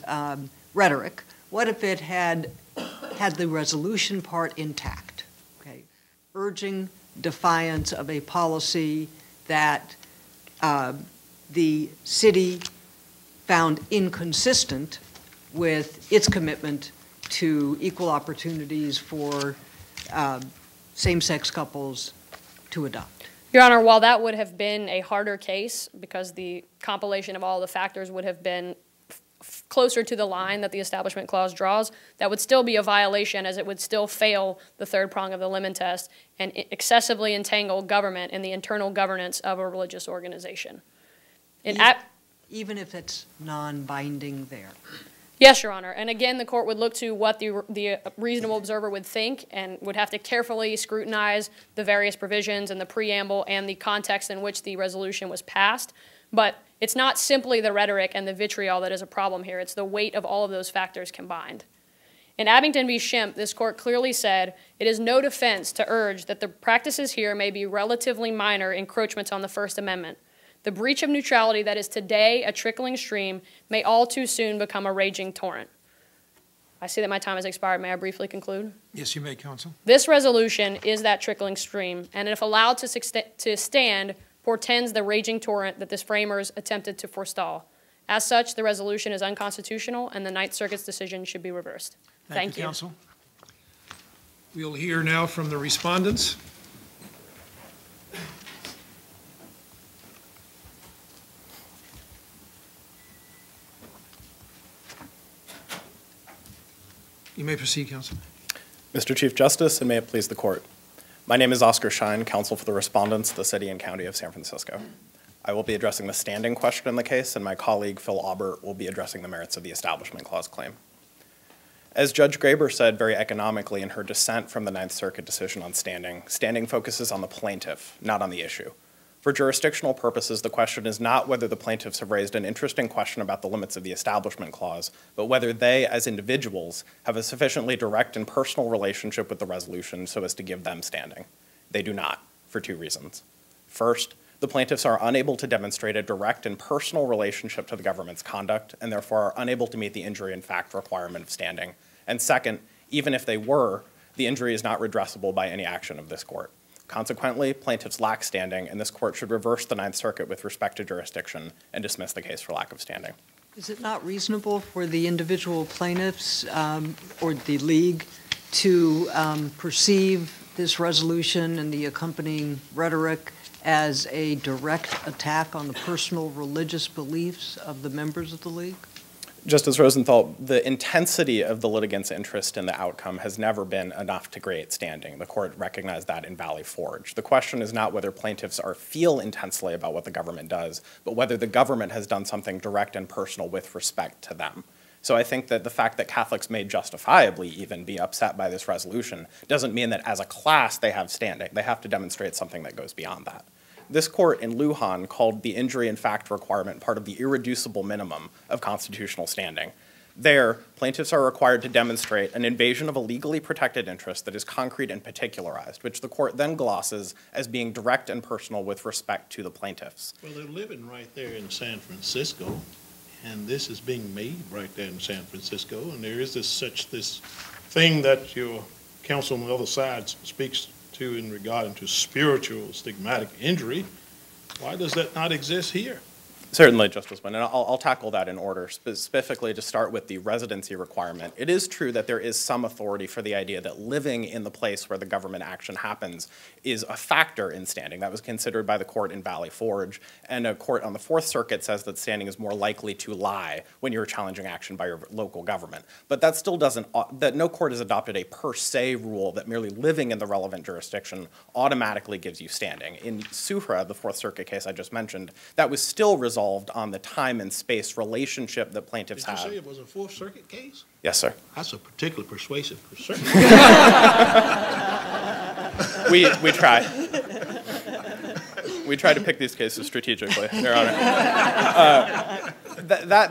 rhetoric, what if it had the resolution part intact? Okay, urging defiance of a policy that the city found inconsistent with its commitment to equal opportunities for same-sex couples to adopt. Your Honor, while that would have been a harder case because the compilation of all the factors would have been closer to the line that the Establishment Clause draws, that would still be a violation as it would still fail the third prong of the Lemon Test and excessively entangle government in the internal governance of a religious organization. Even if it's non-binding there. Yes, Your Honor. And again, the court would look to what the reasonable observer would think and would have to carefully scrutinize the various provisions and the preamble and the context in which the resolution was passed. But it's not simply the rhetoric and the vitriol that is a problem here. It's the weight of all of those factors combined. In Abington v. Shemp, this court clearly said, it is no defense to urge that the practices here may be relatively minor encroachments on the First Amendment. The breach of neutrality that is today a trickling stream may all too soon become a raging torrent. I see that my time has expired. May I briefly conclude? Yes, you may, Counsel. This resolution is that trickling stream, and if allowed to stand, portends the raging torrent that this framers attempted to forestall. As such, the resolution is unconstitutional, and the Ninth Circuit's decision should be reversed. Thank you, Counsel. We'll hear now from the respondents. You may proceed, Counsel. Mr. Chief Justice, and may it please the Court. My name is Oscar Schein, counsel for the respondents, the City and County of San Francisco. I will be addressing the standing question in the case, and my colleague, Phil Aubart, will be addressing the merits of the Establishment Clause claim. As Judge Graber said very economically in her dissent from the Ninth Circuit decision on standing, standing focuses on the plaintiff, not on the issue. For jurisdictional purposes, the question is not whether the plaintiffs have raised an interesting question about the limits of the Establishment Clause, but whether they, as individuals, have a sufficiently direct and personal relationship with the resolution so as to give them standing. They do not, for two reasons. First, the plaintiffs are unable to demonstrate a direct and personal relationship to the government's conduct, and therefore are unable to meet the injury in fact requirement of standing. And second, even if they were, the injury is not redressable by any action of this court. Consequently, plaintiffs lack standing, and this court should reverse the Ninth Circuit with respect to jurisdiction and dismiss the case for lack of standing. Is it not reasonable for the individual plaintiffs or the league to perceive this resolution and the accompanying rhetoric as a direct attack on the personal religious beliefs of the members of the league? Justice Rosenthal, the intensity of the litigants' interest in the outcome has never been enough to create standing. The court recognized that in Valley Forge. The question is not whether plaintiffs feel intensely about what the government does, but whether the government has done something direct and personal with respect to them. So I think that the fact that Catholics may justifiably even be upset by this resolution doesn't mean that as a class they have standing. They have to demonstrate something that goes beyond that. This court in Lujan called the injury in fact requirement part of the irreducible minimum of constitutional standing. There, plaintiffs are required to demonstrate an invasion of a legally protected interest that is concrete and particularized, which the court then glosses as being direct and personal with respect to the plaintiffs. Well, they're living right there in San Francisco, and this is being made right there in San Francisco, and there is this thing that your counsel on the other side speaks to in regard to spiritual stigmatic injury. Why does that not exist here? Certainly, Justice Wynn, and I'll tackle that in order. Specifically, to start with the residency requirement, it is true that there is some authority for the idea that living in the place where the government action happens is a factor in standing. That was considered by the court in Valley Forge, and a court on the Fourth Circuit says that standing is more likely to lie when you're challenging action by your local government. But that still doesn't, that no court has adopted a per se rule that merely living in the relevant jurisdiction automatically gives you standing. In Suhra, the Fourth Circuit case I just mentioned, that was still resolved on the time and space relationship that plaintiffs have. Did you say it was a Fourth Circuit case? Yes, sir. That's a particularly persuasive pursuit. We try. We try to pick these cases strategically, Your Honor.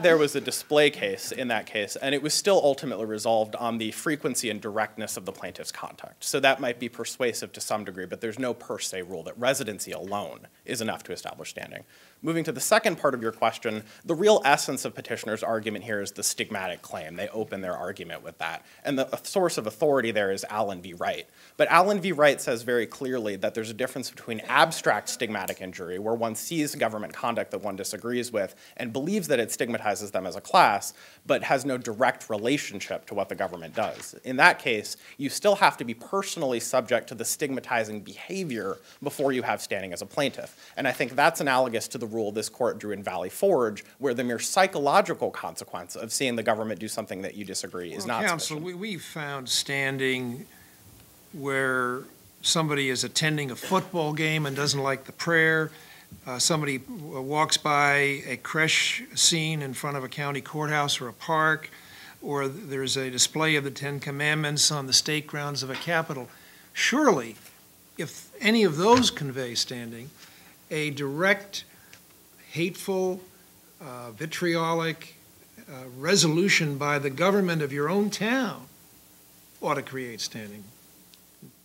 There was a display case in that case, and it was still ultimately resolved on the frequency and directness of the plaintiff's contact. So that might be persuasive to some degree, but there's no per se rule that residency alone is enough to establish standing. Moving to the second part of your question, the real essence of petitioner's argument here is the stigmatic claim. They open their argument with that. And the source of authority there is Allen v. Wright. But Allen v. Wright says very clearly that there's a difference between abstract stigmatic injury, where one sees government conduct that one disagrees with and believes that it stigmatizes them as a class, but has no direct relationship to what the government does. In that case, you still have to be personally subject to the stigmatizing behavior before you have standing as a plaintiff. And I think that's analogous to the rule this court drew in Valley Forge, where the mere psychological consequence of seeing the government do something that you disagree is not sufficient. Counsel, we found standing where somebody is attending a football game and doesn't like the prayer, somebody walks by a creche scene in front of a county courthouse or a park, or there's a display of the Ten Commandments on the state grounds of a capitol. Surely, if any of those convey standing, a direct, hateful, vitriolic resolution by the government of your own town ought to create standing.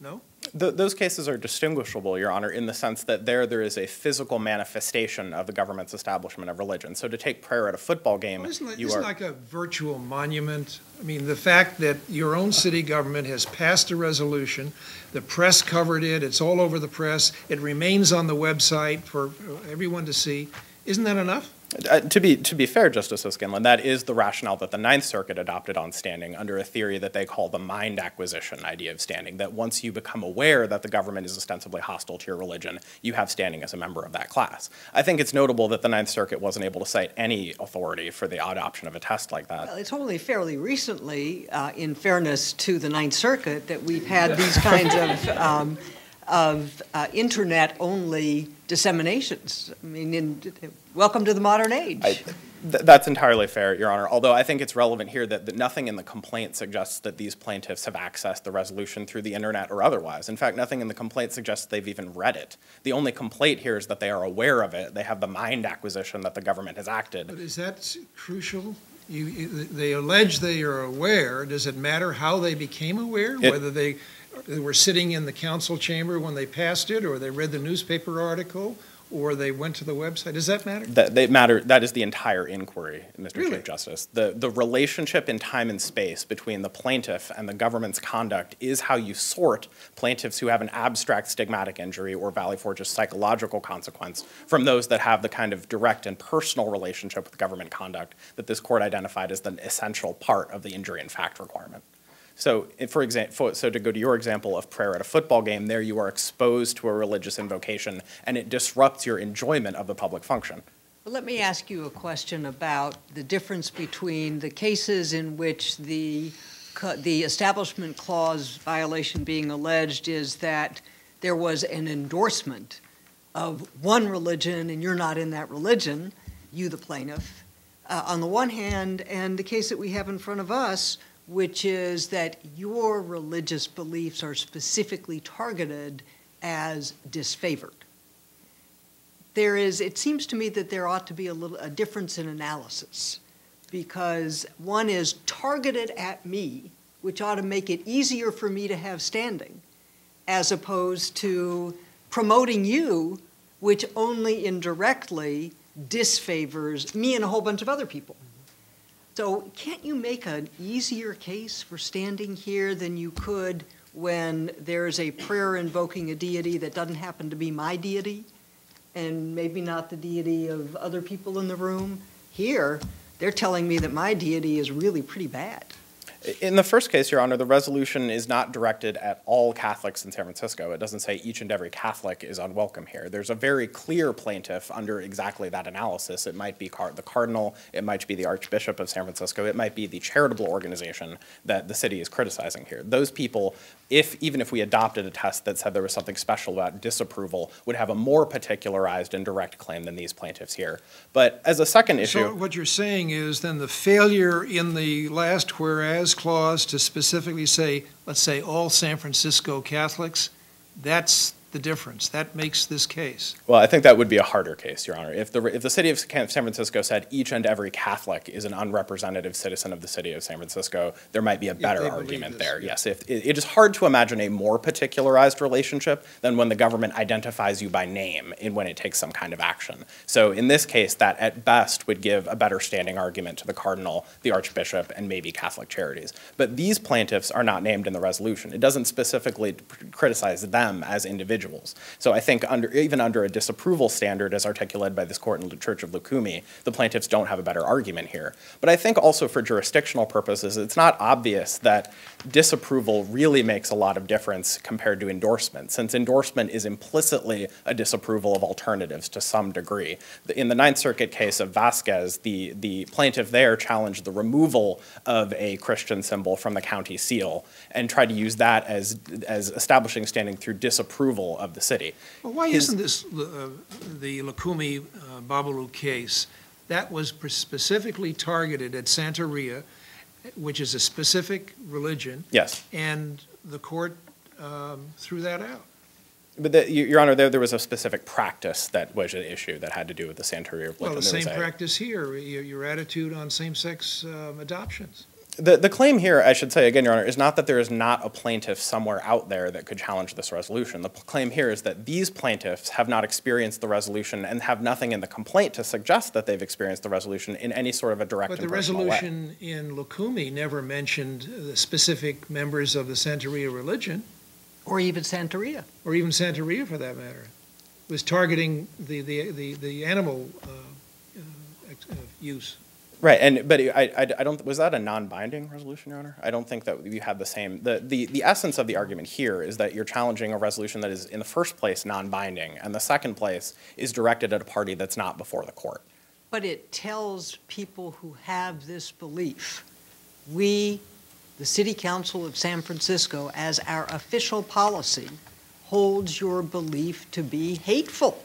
No? Those cases are distinguishable, Your Honor, in the sense that there is a physical manifestation of the government's establishment of religion. So to take prayer at a football game, well, isn't like a virtual monument? I mean, the fact that your own city government has passed a resolution, the press covered it, it's all over the press, it remains on the website for everyone to see, isn't that enough? To be fair, Justice O'Scannlain, that is the rationale that the Ninth Circuit adopted on standing under a theory that they call the mind acquisition idea of standing, that once you become aware that the government is ostensibly hostile to your religion, you have standing as a member of that class. I think it's notable that the Ninth Circuit wasn't able to cite any authority for the adoption of a test like that. Well, it's only fairly recently, in fairness to the Ninth Circuit, that we've had these kinds of internet-only disseminations. I mean, welcome to the modern age. That's entirely fair, Your Honor, although I think it's relevant here that nothing in the complaint suggests that these plaintiffs have accessed the resolution through the internet or otherwise. In fact, nothing in the complaint suggests they've even read it. The only complaint here is that they are aware of it. They have the mind acquisition that the government has acted. But is that crucial? They allege they are aware. Does it matter how they became aware, whether they were sitting in the council chamber when they passed it, or they read the newspaper article, or they went to the website? Does that matter? That matter. That is the entire inquiry, Mr. Really? Chief Justice. The relationship in time and space between the plaintiff and the government's conduct is how you sort plaintiffs who have an abstract stigmatic injury or Valley Forge's psychological consequence from those that have the kind of direct and personal relationship with government conduct that this court identified as the essential part of the injury in fact requirement. So, for example, so to go to your example of prayer at a football game, there you are exposed to a religious invocation, and it disrupts your enjoyment of the public function. Well, let me ask you a question about the difference between the cases in which the Establishment Clause violation being alleged is that there was an endorsement of one religion, and you're not in that religion, you the plaintiff, on the one hand, and the case that we have in front of us, which is that your religious beliefs are specifically targeted as disfavored. There is, it seems to me that there ought to be a difference in analysis, because one is targeted at me, which ought to make it easier for me to have standing, as opposed to promoting you, which only indirectly disfavors me and a whole bunch of other people. So can't you make an easier case for standing here than you could when there's a prayer invoking a deity that doesn't happen to be my deity and maybe not the deity of other people in the room? Here, they're telling me that my deity is really pretty bad. In the first case, Your Honor, the resolution is not directed at all Catholics in San Francisco. It doesn't say each and every Catholic is unwelcome here. There's a very clear plaintiff under exactly that analysis. It might be the cardinal, it might be the Archbishop of San Francisco, it might be the charitable organization that the city is criticizing here. Those people, even if we adopted a test that said there was something special about disapproval, would have a more particularized and direct claim than these plaintiffs here. But as a second issue— So what you're saying is then the failure in the last whereas clause to specifically say, let's say, all San Francisco Catholics, that's the difference. That makes this case. Well, I think that would be a harder case, Your Honor. If the city of San Francisco said each and every Catholic is an unrepresentative citizen of the city of San Francisco, there might be a better argument there. Yes, it is hard to imagine a more particularized relationship than when the government identifies you by name and when it takes some kind of action. So in this case, that at best would give a better standing argument to the cardinal, the archbishop, and maybe Catholic charities. But these plaintiffs are not named in the resolution. It doesn't specifically criticize them as individuals. So I think even under a disapproval standard as articulated by this court in the Church of Lukumi, the plaintiffs don't have a better argument here. But I think also for jurisdictional purposes, it's not obvious that disapproval really makes a lot of difference compared to endorsement, since endorsement is implicitly a disapproval of alternatives to some degree. In the Ninth Circuit case of Vasquez, the plaintiff there challenged the removal of a Christian symbol from the county seal and tried to use that as establishing standing through disapproval of the city. Well, why isn't this the Lukumi Babalu case? That was specifically targeted at Santeria, which is a specific religion. Yes. And the court threw that out. But Your Honor, there was a specific practice that was an issue that had to do with the Santeria religion. Well, the same practice here, your attitude on same-sex adoptions. The claim here, I should say again, Your Honor, is not that there is not a plaintiff somewhere out there that could challenge this resolution. The claim here is that these plaintiffs have not experienced the resolution and have nothing in the complaint to suggest that they've experienced the resolution in any sort of a direct and personal way. But the resolution in Lukumi never mentioned the specific members of the Santeria religion. Or even Santeria. Or even Santeria, for that matter. It was targeting the animal use. Right, and but I don't, was that a non-binding resolution, Your Honor? I don't think that you had the same. The essence of the argument here is that you're challenging a resolution that is in the first place non-binding, and the second place is directed at a party that's not before the court. But it tells people who have this belief, we, the City Council of San Francisco, as our official policy, holds your belief to be hateful.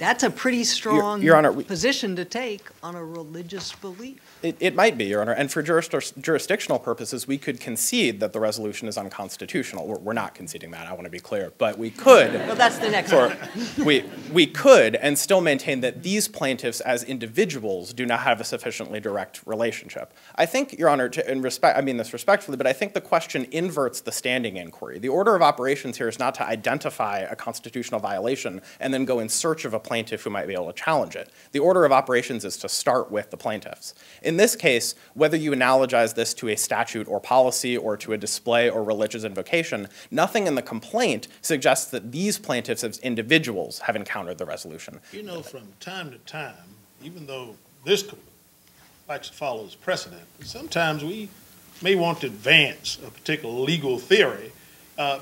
That's a pretty strong position to take on a religious belief. It might be, Your Honor. And for jurisdictional purposes, we could concede that the resolution is unconstitutional. We're not conceding that, I want to be clear. But we could. Well, that's the next one. We could and still maintain that these plaintiffs as individuals do not have a sufficiently direct relationship. I think, Your Honor, I mean this respectfully, but I think the question inverts the standing inquiry. The order of operations here is not to identify a constitutional violation and then go in search of a plaintiff who might be able to challenge it. The order of operations is to start with the plaintiffs. In this case, whether you analogize this to a statute or policy or to a display or religious invocation, nothing in the complaint suggests that these plaintiffs as individuals have encountered the resolution. You know, from time to time, even though this court likes to follow its precedent, sometimes we may want to advance a particular legal theory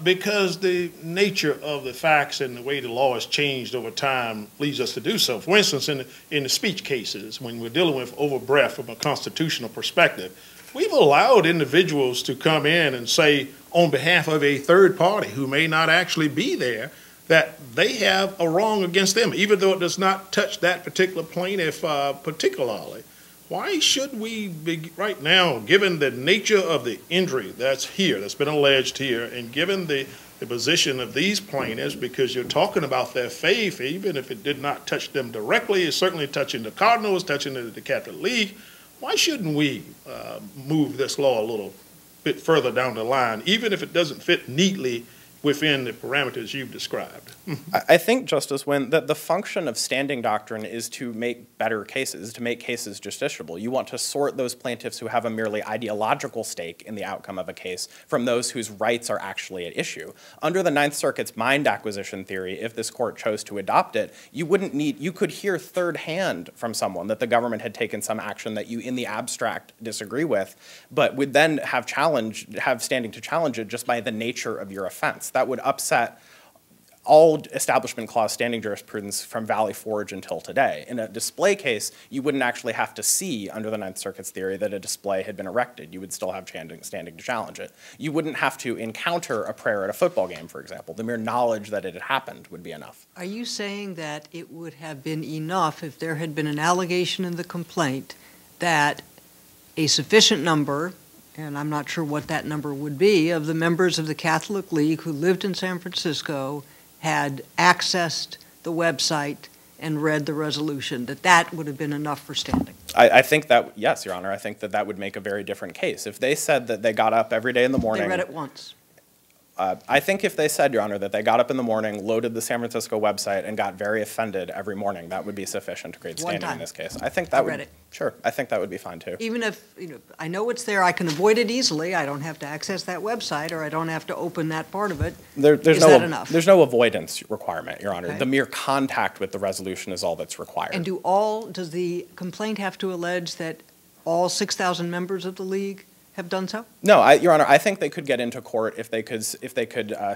because the nature of the facts and the way the law has changed over time leads us to do so. For instance, in the speech cases, when we're dealing with overbreath from a constitutional perspective, we've allowed individuals to come in and say on behalf of a third party who may not actually be there that they have a wrong against them, even though it does not touch that particular plaintiff particularly. Why should we be, right now, given the nature of the injury that's here, that's been alleged here, and given the position of these plaintiffs, because you're talking about their faith, even if it did not touch them directly, it's certainly touching the Cardinals, touching the Catholic League, why shouldn't we move this law a little bit further down the line, even if it doesn't fit neatly within the parameters you've described? I think, Justice Wynn, that the function of standing doctrine is to make better cases, to make cases justiciable. You want to sort those plaintiffs who have a merely ideological stake in the outcome of a case from those whose rights are actually at issue. Under the Ninth Circuit's mind acquisition theory, if this court chose to adopt it, you wouldn't need, you could hear third hand from someone that the government had taken some action that you in the abstract disagree with, but would then have standing to challenge it just by the nature of your offense. That would upset all Establishment Clause standing jurisprudence from Valley Forge until today. In a display case, you wouldn't actually have to see, under the Ninth Circuit's theory, that a display had been erected. You would still have standing to challenge it. You wouldn't have to encounter a prayer at a football game, for example. The mere knowledge that it had happened would be enough. Are you saying that it would have been enough if there had been an allegation in the complaint that a sufficient number, and I'm not sure what that number would be, of the members of the Catholic League who lived in San Francisco had accessed the website and read the resolution, that that would have been enough for standing? I think that, yes, Your Honor, I think that that would make a very different case. If they said that they got up every day in the morning. They read it once. I think if they said, Your Honor, that they got up in the morning, loaded the San Francisco website, and got very offended every morning, that would be sufficient to create standing in this case. I think that would, sure, I think that would be fine too. Even if, you know, I know it's there, I can avoid it easily, I don't have to access that website, or I don't have to open that part of it. There's no, is that enough? There's no avoidance requirement, Your Honor. Okay. The mere contact with the resolution is all that's required. And does the complaint have to allege that all 6,000 members of the League have done so? No, Your Honor, I think they could get into court if they could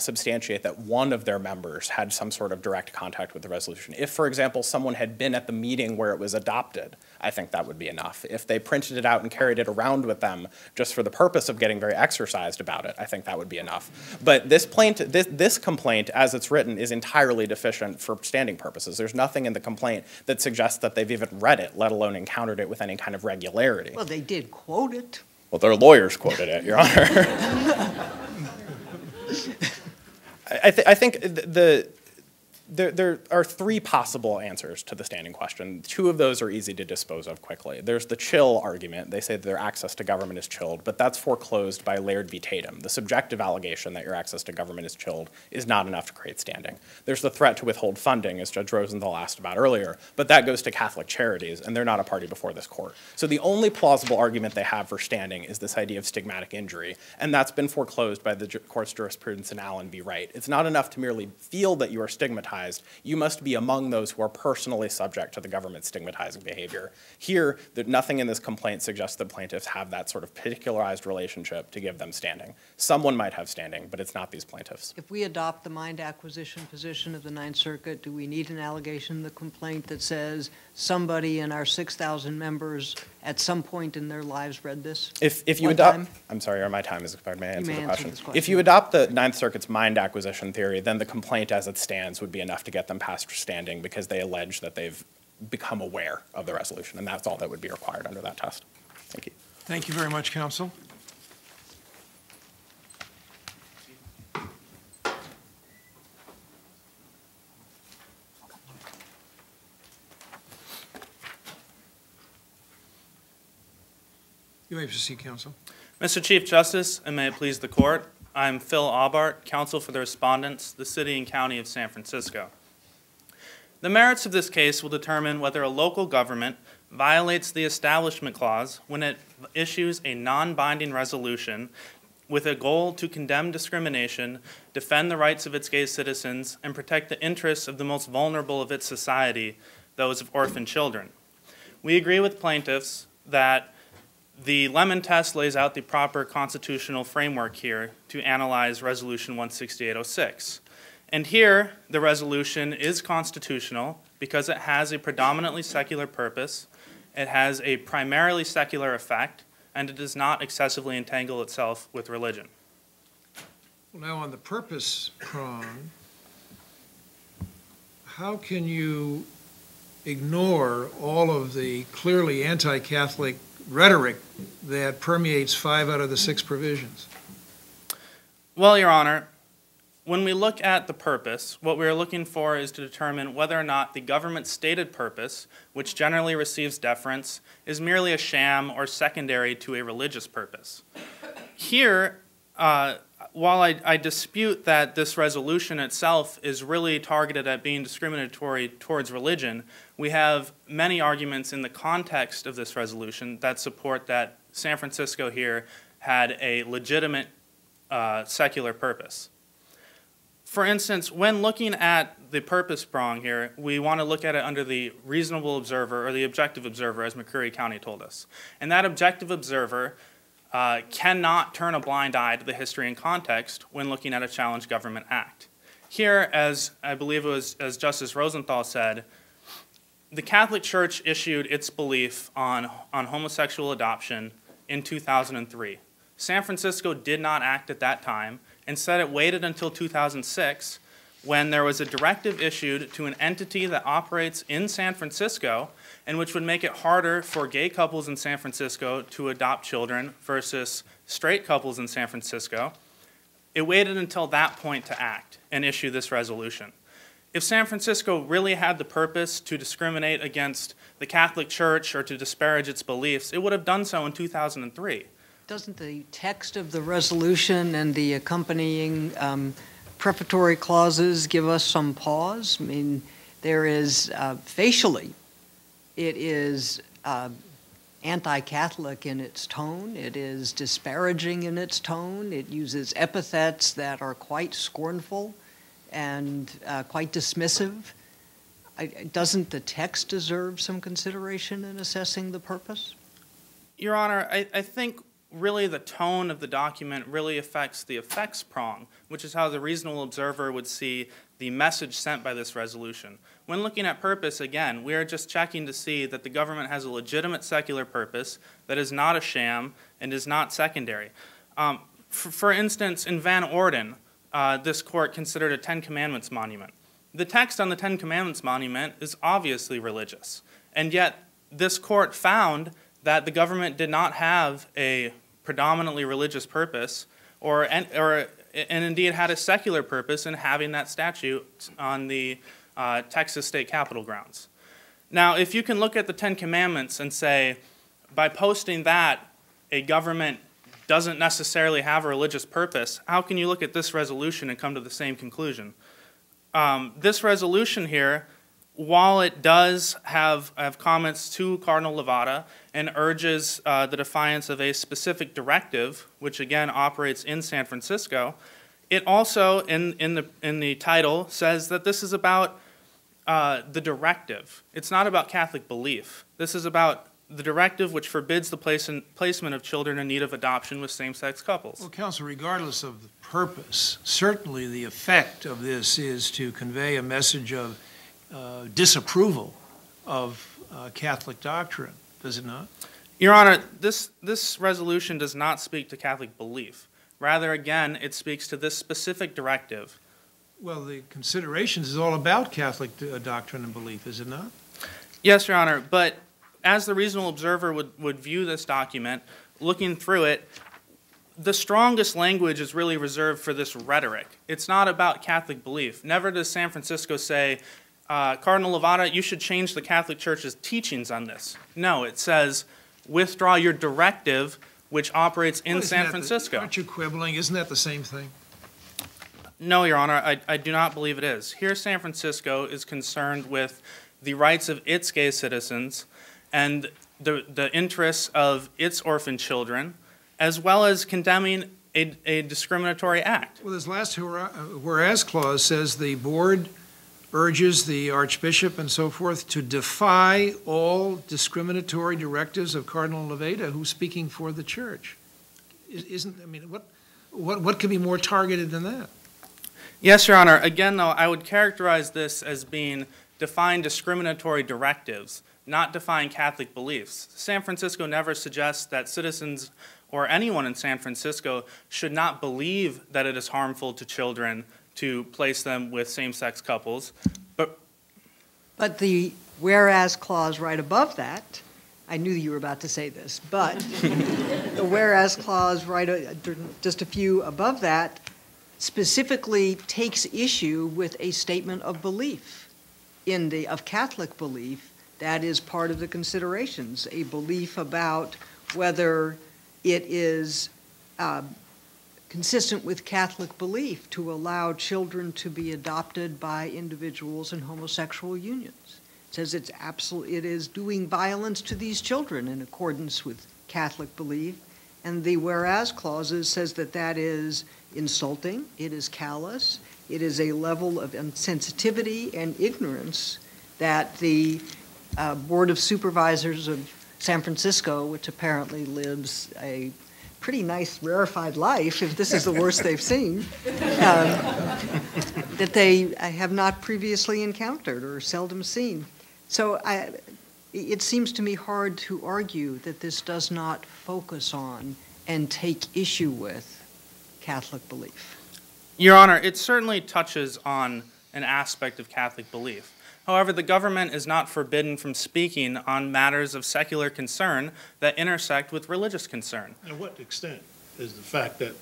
substantiate that one of their members had some sort of direct contact with the resolution. If, for example, someone had been at the meeting where it was adopted, I think that would be enough. If they printed it out and carried it around with them just for the purpose of getting very exercised about it, I think that would be enough. But this complaint, as it's written, is entirely deficient for standing purposes. There's nothing in the complaint that suggests that they've even read it, let alone encountered it with any kind of regularity. Well, they did quote it. Well, their lawyers quoted it, Your Honor. I think the There are three possible answers to the standing question. Two of those are easy to dispose of quickly. There's the chill argument. They say that their access to government is chilled, but that's foreclosed by Laird v. Tatum. The subjective allegation that your access to government is chilled is not enough to create standing. There's the threat to withhold funding, as Judge Rosenthal asked about earlier, but that goes to Catholic charities, and they're not a party before this court. So the only plausible argument they have for standing is this idea of stigmatic injury, and that's been foreclosed by the court's jurisprudence in Allen v. Wright. It's not enough to merely feel that you are stigmatized. You must be among those who are personally subject to the government's stigmatizing behavior. Here, nothing in this complaint suggests that plaintiffs have that sort of particularized relationship to give them standing. Someone might have standing, but it's not these plaintiffs. If we adopt the mind acquisition position of the Ninth Circuit, do we need an allegation in the complaint that says somebody in our 6,000 members at some point in their lives read this? If you adopt, I'm sorry, my time is expired. May I answer the question? If you adopt the Ninth Circuit's mind acquisition theory, then the complaint as it stands would be enough to get them past standing because they allege that they've become aware of the resolution, and that's all that would be required under that test. Thank you. Thank you very much, counsel. You may proceed, counsel. Mr. Chief Justice, and may it please the court, I'm Phil Aubart, counsel for the respondents, the City and County of San Francisco. The merits of this case will determine whether a local government violates the Establishment Clause when it issues a non-binding resolution with a goal to condemn discrimination, defend the rights of its gay citizens, and protect the interests of the most vulnerable of its society, those of orphan children. We agree with plaintiffs that the Lemon test lays out the proper constitutional framework here to analyze Resolution 16806. And here, the resolution is constitutional because it has a predominantly secular purpose, it has a primarily secular effect, and it does not excessively entangle itself with religion. Well, now on the purpose prong, how can you ignore all of the clearly anti-Catholic rhetoric that permeates 5 out of the 6 provisions? Well, Your Honor, when we look at the purpose, what we are looking for is to determine whether or not the government's stated purpose, which generally receives deference, is merely a sham or secondary to a religious purpose. Here, while I dispute that this resolution itself is really targeted at being discriminatory towards religion, we have many arguments in the context of this resolution that support that San Francisco here had a legitimate secular purpose. For instance, when looking at the purpose prong here, we want to look at it under the reasonable observer or the objective observer, as McCreary County told us. And that objective observer cannot turn a blind eye to the history and context when looking at a challenged government act. Here, as I believe it was as Justice Rosenthal said, the Catholic Church issued its belief on homosexual adoption in 2003. San Francisco did not act at that time. Instead, it waited until 2006 when there was a directive issued to an entity that operates in San Francisco and which would make it harder for gay couples in San Francisco to adopt children versus straight couples in San Francisco. It waited until that point to act and issue this resolution. If San Francisco really had the purpose to discriminate against the Catholic Church or to disparage its beliefs, it would have done so in 2003. Doesn't the text of the resolution and the accompanying preparatory clauses give us some pause? I mean, there is, facially, it is anti-Catholic in its tone. It is disparaging in its tone. It uses epithets that are quite scornful and quite dismissive. Doesn't the text deserve some consideration in assessing the purpose? Your Honor, I think really the tone of the document really affects the effects prong, which is how the reasonable observer would see the message sent by this resolution. When looking at purpose, again, we are just checking to see that the government has a legitimate secular purpose that is not a sham and is not secondary. For instance, in Van Orden, this court considered a Ten Commandments monument. The text on the Ten Commandments monument is obviously religious, and yet this court found that the government did not have a predominantly religious purpose and indeed had a secular purpose in having that statue on the Texas state capitol grounds. Now, if you can look at the Ten Commandments and say, by posting that, a government doesn't necessarily have a religious purpose, how can you look at this resolution and come to the same conclusion? This resolution here, while it does have comments to Cardinal Levada and urges the defiance of a specific directive, which again operates in San Francisco, it also, in the title, says that this is about the directive. It's not about Catholic belief. This is about the directive which forbids the placement of children in need of adoption with same-sex couples. Well, counsel, regardless of the purpose, certainly the effect of this is to convey a message of disapproval of Catholic doctrine, does it not? Your Honor, this resolution does not speak to Catholic belief. Rather, again, it speaks to this specific directive. Well, the considerations is all about Catholic doctrine and belief, is it not? Yes, Your Honor, but as the reasonable observer would view this document, looking through it, the strongest language is really reserved for this rhetoric. It's not about Catholic belief. Never does San Francisco say, Cardinal Levada, you should change the Catholic Church's teachings on this. No, it says, withdraw your directive which operates in San Francisco. Aren't you quibbling? Isn't that the same thing? No, Your Honor, I do not believe it is. Here, San Francisco is concerned with the rights of its gay citizens and the interests of its orphan children, as well as condemning a discriminatory act. Well, this last whereas clause says the board urges the Archbishop and so forth to defy all discriminatory directives of Cardinal Levada, who's speaking for the Church. What could be more targeted than that? Yes, Your Honor. Again, though, I would characterize this as being define discriminatory directives, not define Catholic beliefs. San Francisco never suggests that citizens or anyone in San Francisco should not believe that it is harmful to children to place them with same-sex couples. But the whereas clause right above that, I knew you were about to say this, but the whereas clause right just a few above that specifically takes issue with a statement of belief, of Catholic belief, that is part of the considerations, a belief about whether it is consistent with Catholic belief to allow children to be adopted by individuals in homosexual unions. It says it is doing violence to these children in accordance with Catholic belief, and the whereas clauses says that that is insulting, it is callous, it is a level of insensitivity and ignorance that the Board of Supervisors of San Francisco, which apparently lives a pretty nice rarefied life, if this is the worst they've seen, that they have not previously encountered or seldom seen. So it seems to me hard to argue that this does not focus on and take issue with Catholic belief. Your Honor, it certainly touches on an aspect of Catholic belief. However, the government is not forbidden from speaking on matters of secular concern that intersect with religious concern. And to what extent is the fact that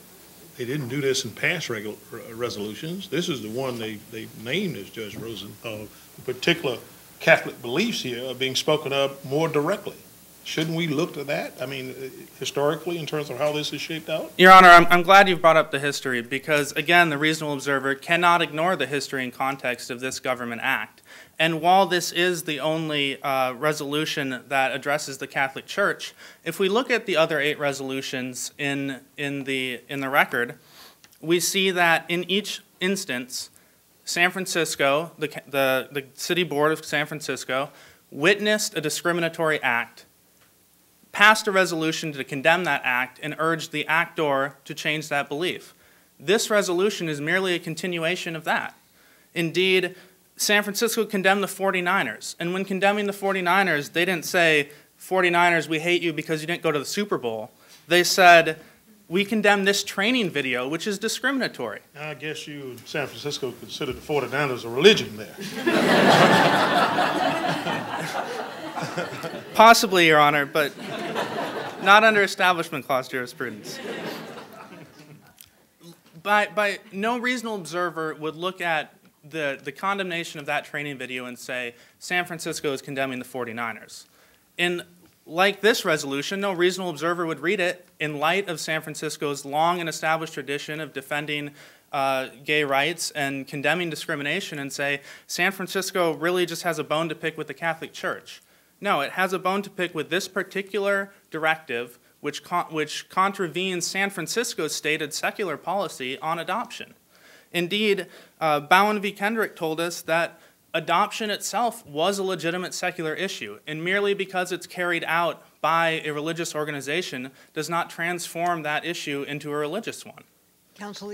they didn't do this in past resolutions? This is the one they named, as Judge Rosenthal, particular Catholic beliefs here are being spoken of more directly. Shouldn't we look to that? I mean, historically, in terms of how this is shaped out? Your Honor, I'm glad you brought up the history because, again, the reasonable observer cannot ignore the history and context of this government act. And while this is the only resolution that addresses the Catholic Church, if we look at the other 8 resolutions in the record, we see that in each instance, San Francisco, the City Board of San Francisco, witnessed a discriminatory act, passed a resolution to condemn that act, and urged the actor to change that belief. This resolution is merely a continuation of that. Indeed, San Francisco condemned the 49ers, and when condemning the 49ers, they didn't say, 49ers, we hate you because you didn't go to the Super Bowl. They said, we condemn this training video, which is discriminatory. I guess you in San Francisco consider the 49ers a religion there. Possibly, Your Honor, but not under Establishment Clause jurisprudence. By no reasonable observer would look at the condemnation of that training video and say, San Francisco is condemning the 49ers. In like this resolution, no reasonable observer would read it in light of San Francisco's long and established tradition of defending gay rights and condemning discrimination and say, San Francisco really just has a bone to pick with the Catholic Church. No, it has a bone to pick with this particular directive, which contravenes San Francisco's stated secular policy on adoption. Indeed, Bowen v. Kendrick told us that adoption itself was a legitimate secular issue, and merely because it's carried out by a religious organization does not transform that issue into a religious one. Counsel,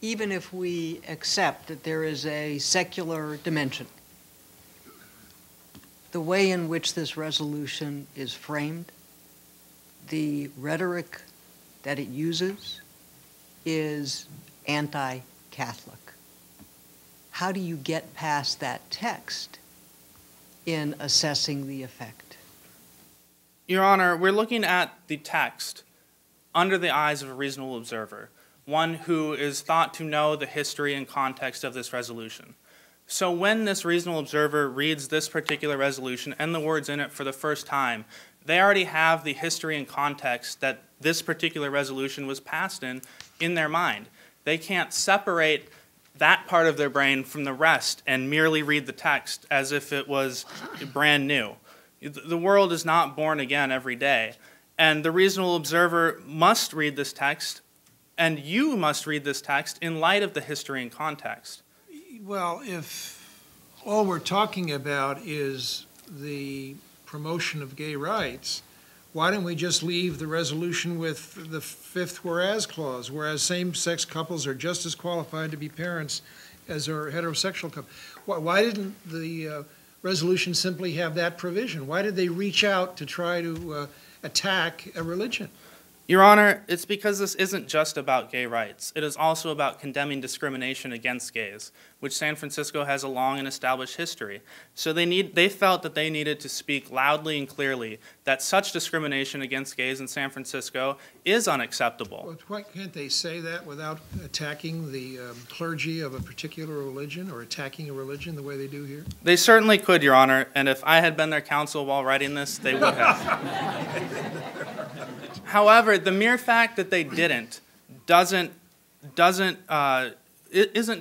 even if we accept that there is a secular dimension, the way in which this resolution is framed, the rhetoric that it uses is anti-Catholic. How do you get past that text in assessing the effect? Your Honor, we're looking at the text under the eyes of a reasonable observer, one who is thought to know the history and context of this resolution. So when this reasonable observer reads this particular resolution and the words in it for the first time, they already have the history and context that this particular resolution was passed in their mind. They can't separate that part of their brain from the rest and merely read the text as if it was brand new. The world is not born again every day. And the reasonable observer must read this text, and you must read this text in light of the history and context. Well, if all we're talking about is the promotion of gay rights, why don't we just leave the resolution with the 5th whereas clause, whereas same-sex couples are just as qualified to be parents as are heterosexual couples? Why didn't the resolution simply have that provision? Why did they reach out to try to attack a religion? Your Honor, it's because this isn't just about gay rights. It is also about condemning discrimination against gays, which San Francisco has a long and established history. So they felt that they needed to speak loudly and clearly that such discrimination against gays in San Francisco is unacceptable. Well, why can't they say that without attacking the clergy of a particular religion or attacking a religion the way they do here? They certainly could, Your Honor, and if I had been their counsel while writing this, they would have. However, the mere fact that they didn't isn't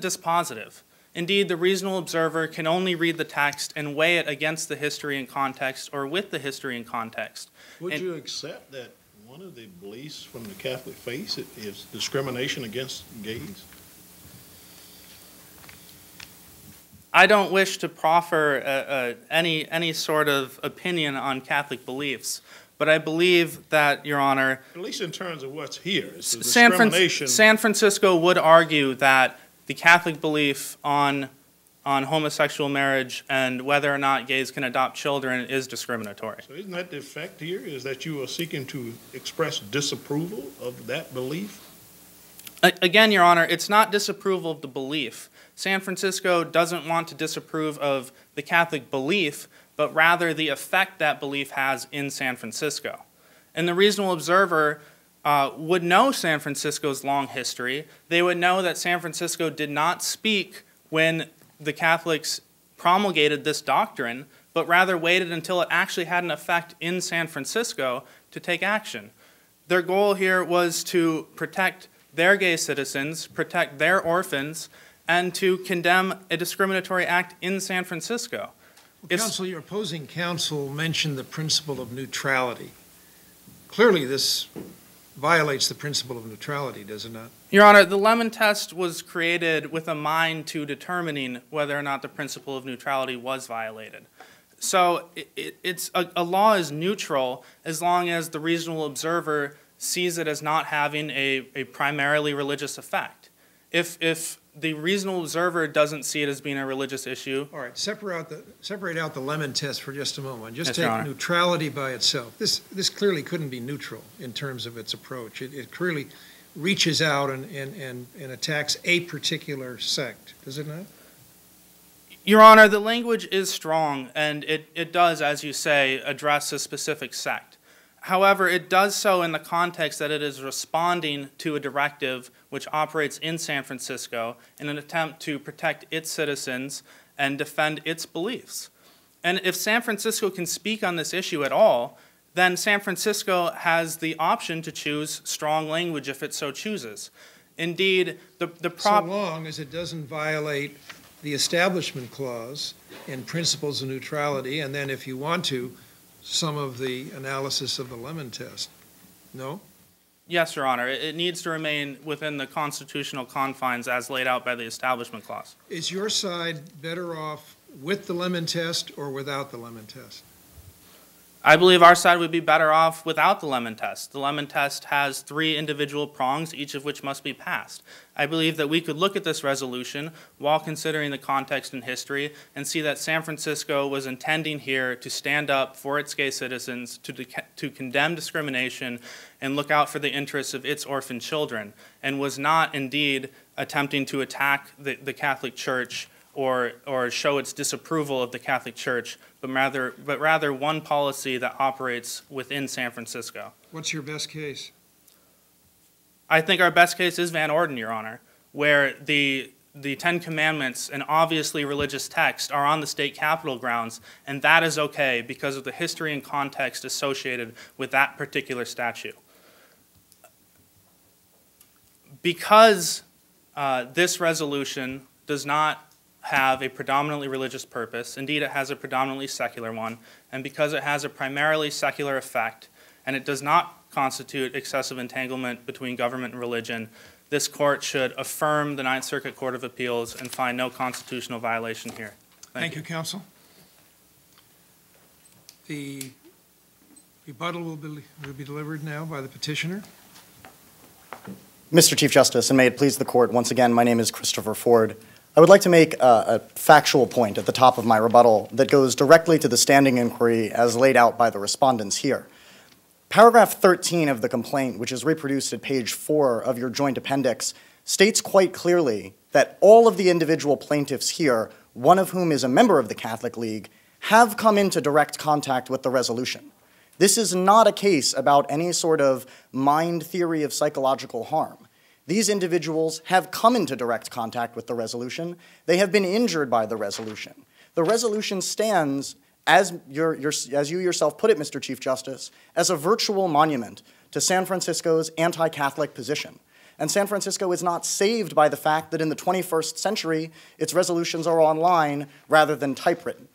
dispositive. Indeed, the reasonable observer can only read the text and weigh it against the history and context or with the history and context. Would you accept that one of the beliefs from the Catholic faith is discrimination against gays? I don't wish to proffer any sort of opinion on Catholic beliefs, but I believe that, Your Honor, at least in terms of what's here, it's the discrimination. San Francisco would argue that the Catholic belief on homosexual marriage and whether or not gays can adopt children is discriminatory. So isn't that the effect here, is that you are seeking to express disapproval of that belief? Again, Your Honor, it's not disapproval of the belief. San Francisco doesn't want to disapprove of the Catholic belief, but rather the effect that belief has in San Francisco. And the reasonable observer would know San Francisco's long history. They would know that San Francisco did not speak when the Catholics promulgated this doctrine, but rather waited until it actually had an effect in San Francisco to take action. Their goal here was to protect their gay citizens, protect their orphans, and to condemn a discriminatory act in San Francisco. Well, counsel, your opposing counsel mentioned the principle of neutrality. Clearly, this violates the principle of neutrality, does it not? Your Honor, the Lemon test was created with a mind to determining whether or not the principle of neutrality was violated. So a law is neutral as long as the reasonable observer sees it as not having a primarily religious effect. If the reasonable observer doesn't see it as being a religious issue. All right, separate out the Lemon test for just a moment. Just take neutrality by itself. This clearly couldn't be neutral in terms of its approach. It clearly reaches out and attacks a particular sect, does it not? Your Honor, the language is strong, and it does, as you say, address a specific sect. However, it does so in the context that it is responding to a directive which operates in San Francisco in an attempt to protect its citizens and defend its beliefs. And if San Francisco can speak on this issue at all, then San Francisco has the option to choose strong language if it so chooses. Indeed, the problem... So long as it doesn't violate the Establishment Clause and principles of neutrality, and then if you want to, some of the analysis of the Lemon Test. No? Yes, Your Honor. It needs to remain within the constitutional confines as laid out by the Establishment Clause. Is your side better off with the Lemon Test or without the Lemon Test? I believe our side would be better off without the Lemon Test. The Lemon Test has 3 individual prongs, each of which must be passed. I believe that we could look at this resolution while considering the context and history and see that San Francisco was intending here to stand up for its gay citizens, to condemn discrimination, and look out for the interests of its orphan children, and was not indeed attempting to attack the Catholic Church or show its disapproval of the Catholic Church, but rather one policy that operates within San Francisco. What's your best case? I think our best case is Van Orden, Your Honor, where the Ten Commandments, an obviously religious text, are on the state capitol grounds, and that is okay because of the history and context associated with that particular statute. Because this resolution does not have a predominantly religious purpose. Indeed, it has a predominantly secular one. And because it has a primarily secular effect, and it does not constitute excessive entanglement between government and religion, this court should affirm the Ninth Circuit Court of Appeals and find no constitutional violation here. Thank you, counsel. The rebuttal will be delivered now by the petitioner. Mr. Chief Justice, and may it please the court, once again, my name is Christopher Ford. I would like to make a factual point at the top of my rebuttal that goes directly to the standing inquiry as laid out by the respondents here. Paragraph 13 of the complaint, which is reproduced at page 4 of your joint appendix, states quite clearly that all of the individual plaintiffs here, one of whom is a member of the Catholic League, have come into direct contact with the resolution. This is not a case about any sort of mind theory of psychological harm. These individuals have come into direct contact with the resolution. They have been injured by the resolution. The resolution stands, as you yourself put it, Mr. Chief Justice, as a virtual monument to San Francisco's anti-Catholic position. And San Francisco is not saved by the fact that in the 21st century, its resolutions are online rather than typewritten.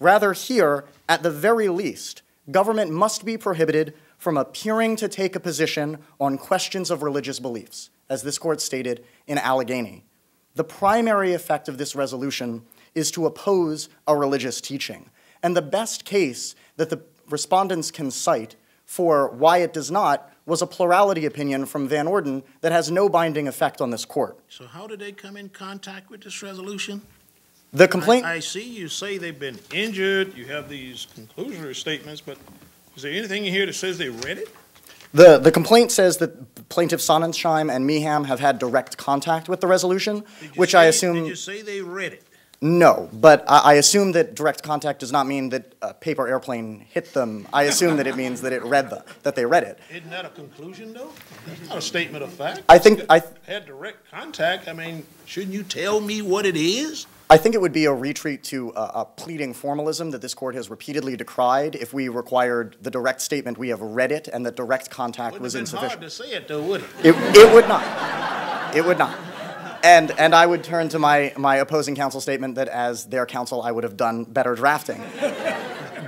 Rather here, at the very least, government must be prohibited from appearing to take a position on questions of religious beliefs, as this court stated in Allegheny. The primary effect of this resolution is to oppose a religious teaching. And the best case that the respondents can cite for why it does not was a plurality opinion from Van Orden that has no binding effect on this court. So how did they come in contact with this resolution? The complaint... I see you say they've been injured. You have these conclusionary statements, but is there anything in here that says they read it? The complaint says that plaintiffs Sonnensheim and Meeham have had direct contact with the resolution, which I assume... Did you say they read it? No, but I assume that direct contact does not mean that a paper airplane hit them. I assume that it means that they read it. Isn't that a conclusion, though? That's not a statement of fact. I think... I had direct contact. I mean, shouldn't you tell me what it is? I think it would be a retreat to a pleading formalism that this court has repeatedly decried if we required the direct statement, we have read it, and that direct contact was insufficient. It would have been hard to say it, though, would it? It would not. It would not. And I would turn to my opposing counsel statement that as their counsel, I would have done better drafting.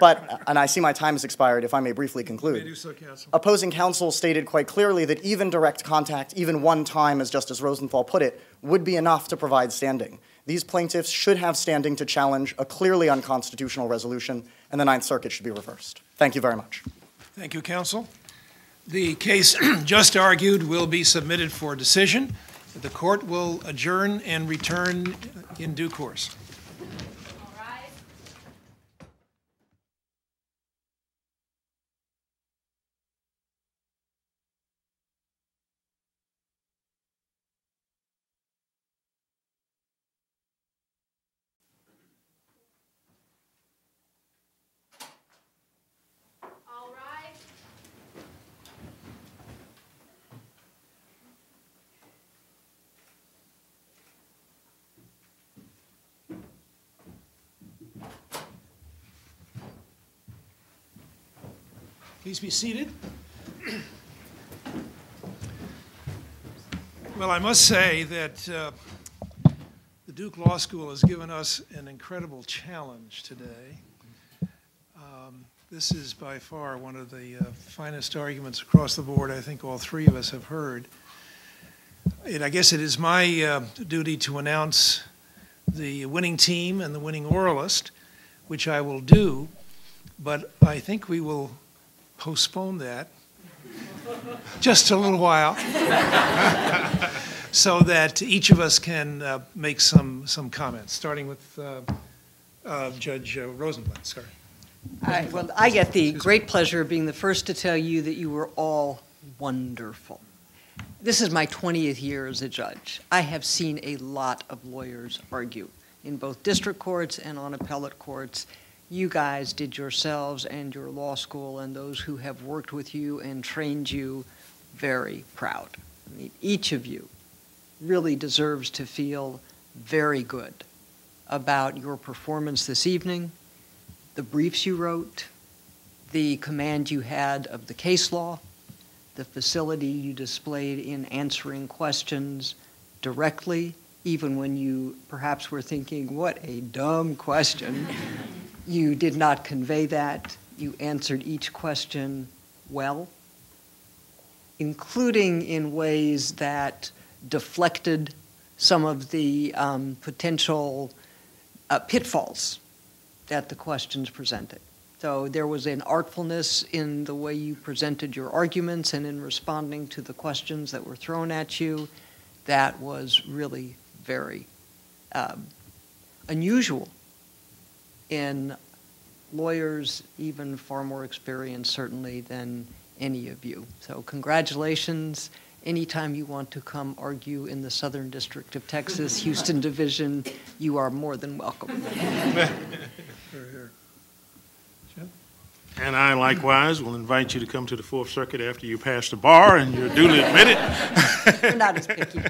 But, and I see my time has expired, if I may briefly conclude. You may do so, counsel. Opposing counsel stated quite clearly that even direct contact, even one time, as Justice Rosenthal put it, would be enough to provide standing. These plaintiffs should have standing to challenge a clearly unconstitutional resolution, and the Ninth Circuit should be reversed. Thank you very much. Thank you, counsel. The case just argued will be submitted for decision. The court will adjourn and return in due course. Please be seated. Well, I must say that the Duke Law School has given us an incredible challenge today. This is by far one of the finest arguments across the board I think all three of us have heard. I guess it is my duty to announce the winning team and the winning oralist, which I will do, but I think we will postpone that just a little while so that each of us can make some comments, starting with Judge Rosenblatt. Sorry. Well, I get the great pleasure of being the first to tell you that you were all wonderful. This is my 20th year as a judge. I have seen a lot of lawyers argue in both district courts and on appellate courts. You guys did yourselves and your law school and those who have worked with you and trained you very proud. I mean, each of you really deserves to feel very good about your performance this evening, the briefs you wrote, the command you had of the case law, the facility you displayed in answering questions directly, even when you perhaps were thinking, what a dumb question. You did not convey that. You answered each question well, including in ways that deflected some of the potential pitfalls that the questions presented. So there was an artfulness in the way you presented your arguments and in responding to the questions that were thrown at you that was really very unusual in lawyers, even far more experienced, certainly, than any of you. So congratulations. Anytime you want to come argue in the Southern District of Texas, Houston Division, you are more than welcome. And I, likewise, will invite you to come to the Fourth Circuit after you pass the bar and you're duly admitted. You're not as picky.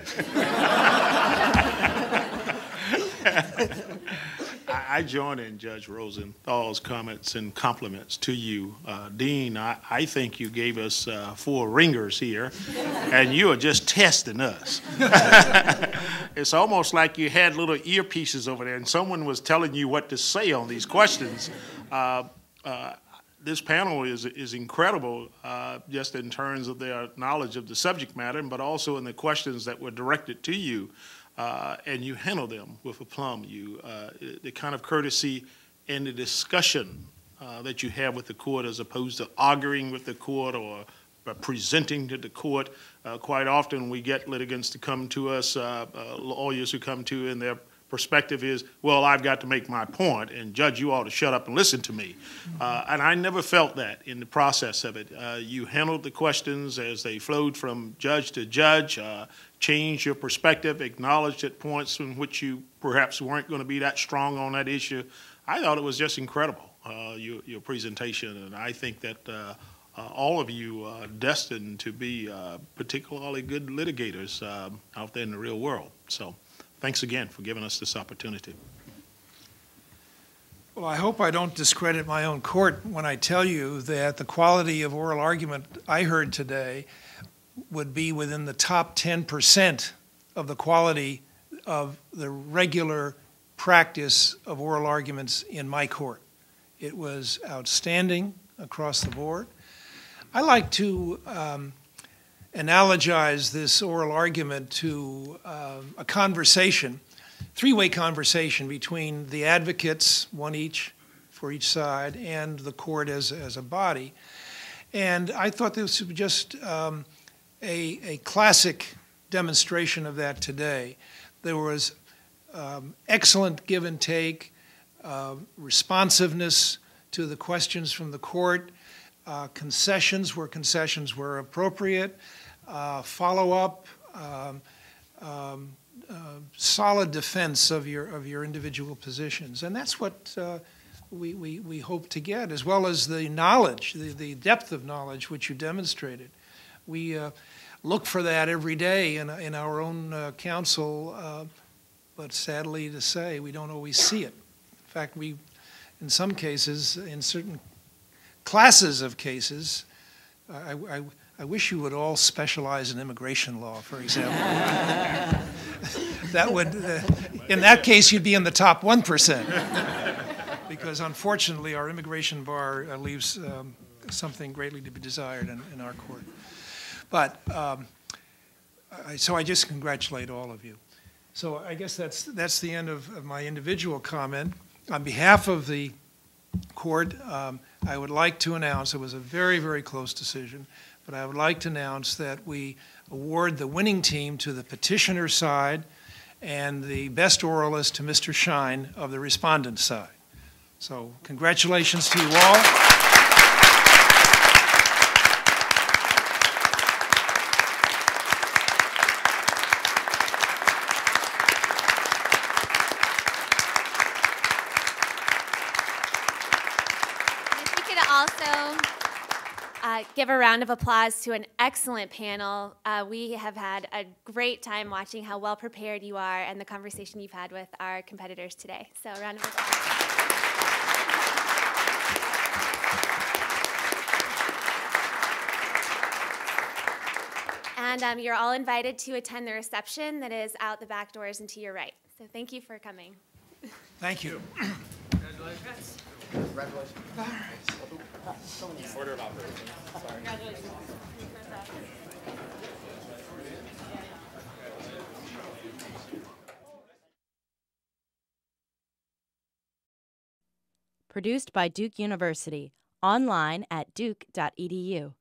I join in Judge Rosenthal's comments and compliments to you. Dean, I think you gave us four ringers here, and you are just testing us. It's almost like you had little earpieces over there, and someone was telling you what to say on these questions. This panel is incredible, just in terms of their knowledge of the subject matter, but also in the questions that were directed to you. And you handle them with aplomb. You, the kind of courtesy and the discussion that you have with the court as opposed to arguing with the court or presenting to the court. Quite often we get litigants to come to us, lawyers who come to, and their perspective is, well, I've got to make my point, and Judge, you ought to shut up and listen to me. And I never felt that in the process of it. You handled the questions as they flowed from judge to judge, changed your perspective, acknowledged at points in which you perhaps weren't going to be that strong on that issue. I thought it was just incredible, your presentation, and I think that all of you are destined to be particularly good litigators out there in the real world. So thanks again for giving us this opportunity. Well, I hope I don't discredit my own court when I tell you that the quality of oral argument I heard today would be within the top 10% of the quality of the regular practice of oral arguments in my court. It was outstanding across the board. I like to analogize this oral argument to a conversation, three-way conversation between the advocates, one each for each side, and the court as a body. And I thought this was just a classic demonstration of that today. There was excellent give and take, responsiveness to the questions from the court, concessions were appropriate, follow-up, solid defense of your individual positions. And that's what we hope to get, as well as the knowledge, the depth of knowledge which you demonstrated. We look for that every day in our own counsel, but sadly to say, we don't always see it. In fact, we, in some cases, in certain classes of cases. I wish you would all specialize in immigration law, for example. That would, in that case, you'd be in the top 1%. Because unfortunately, our immigration bar leaves something greatly to be desired in our court. But, so I just congratulate all of you. So I guess that's the end of my individual comment. On behalf of the court, I would like to announce, it was a very, very close decision, but I would like to announce that we award the winning team to the petitioner side and the best oralist to Mr. Shine of the respondent side. So congratulations to you all. Give a round of applause to an excellent panel. We have had a great time watching how well prepared you are and the conversation you've had with our competitors today. So a round of applause. And you're all invited to attend the reception that is out the back doors and to your right. So thank you for coming. Thank you. Congratulations. Congratulations. All right. Order of operations. Sorry. Congratulations. Produced by Duke University, online at duke.edu.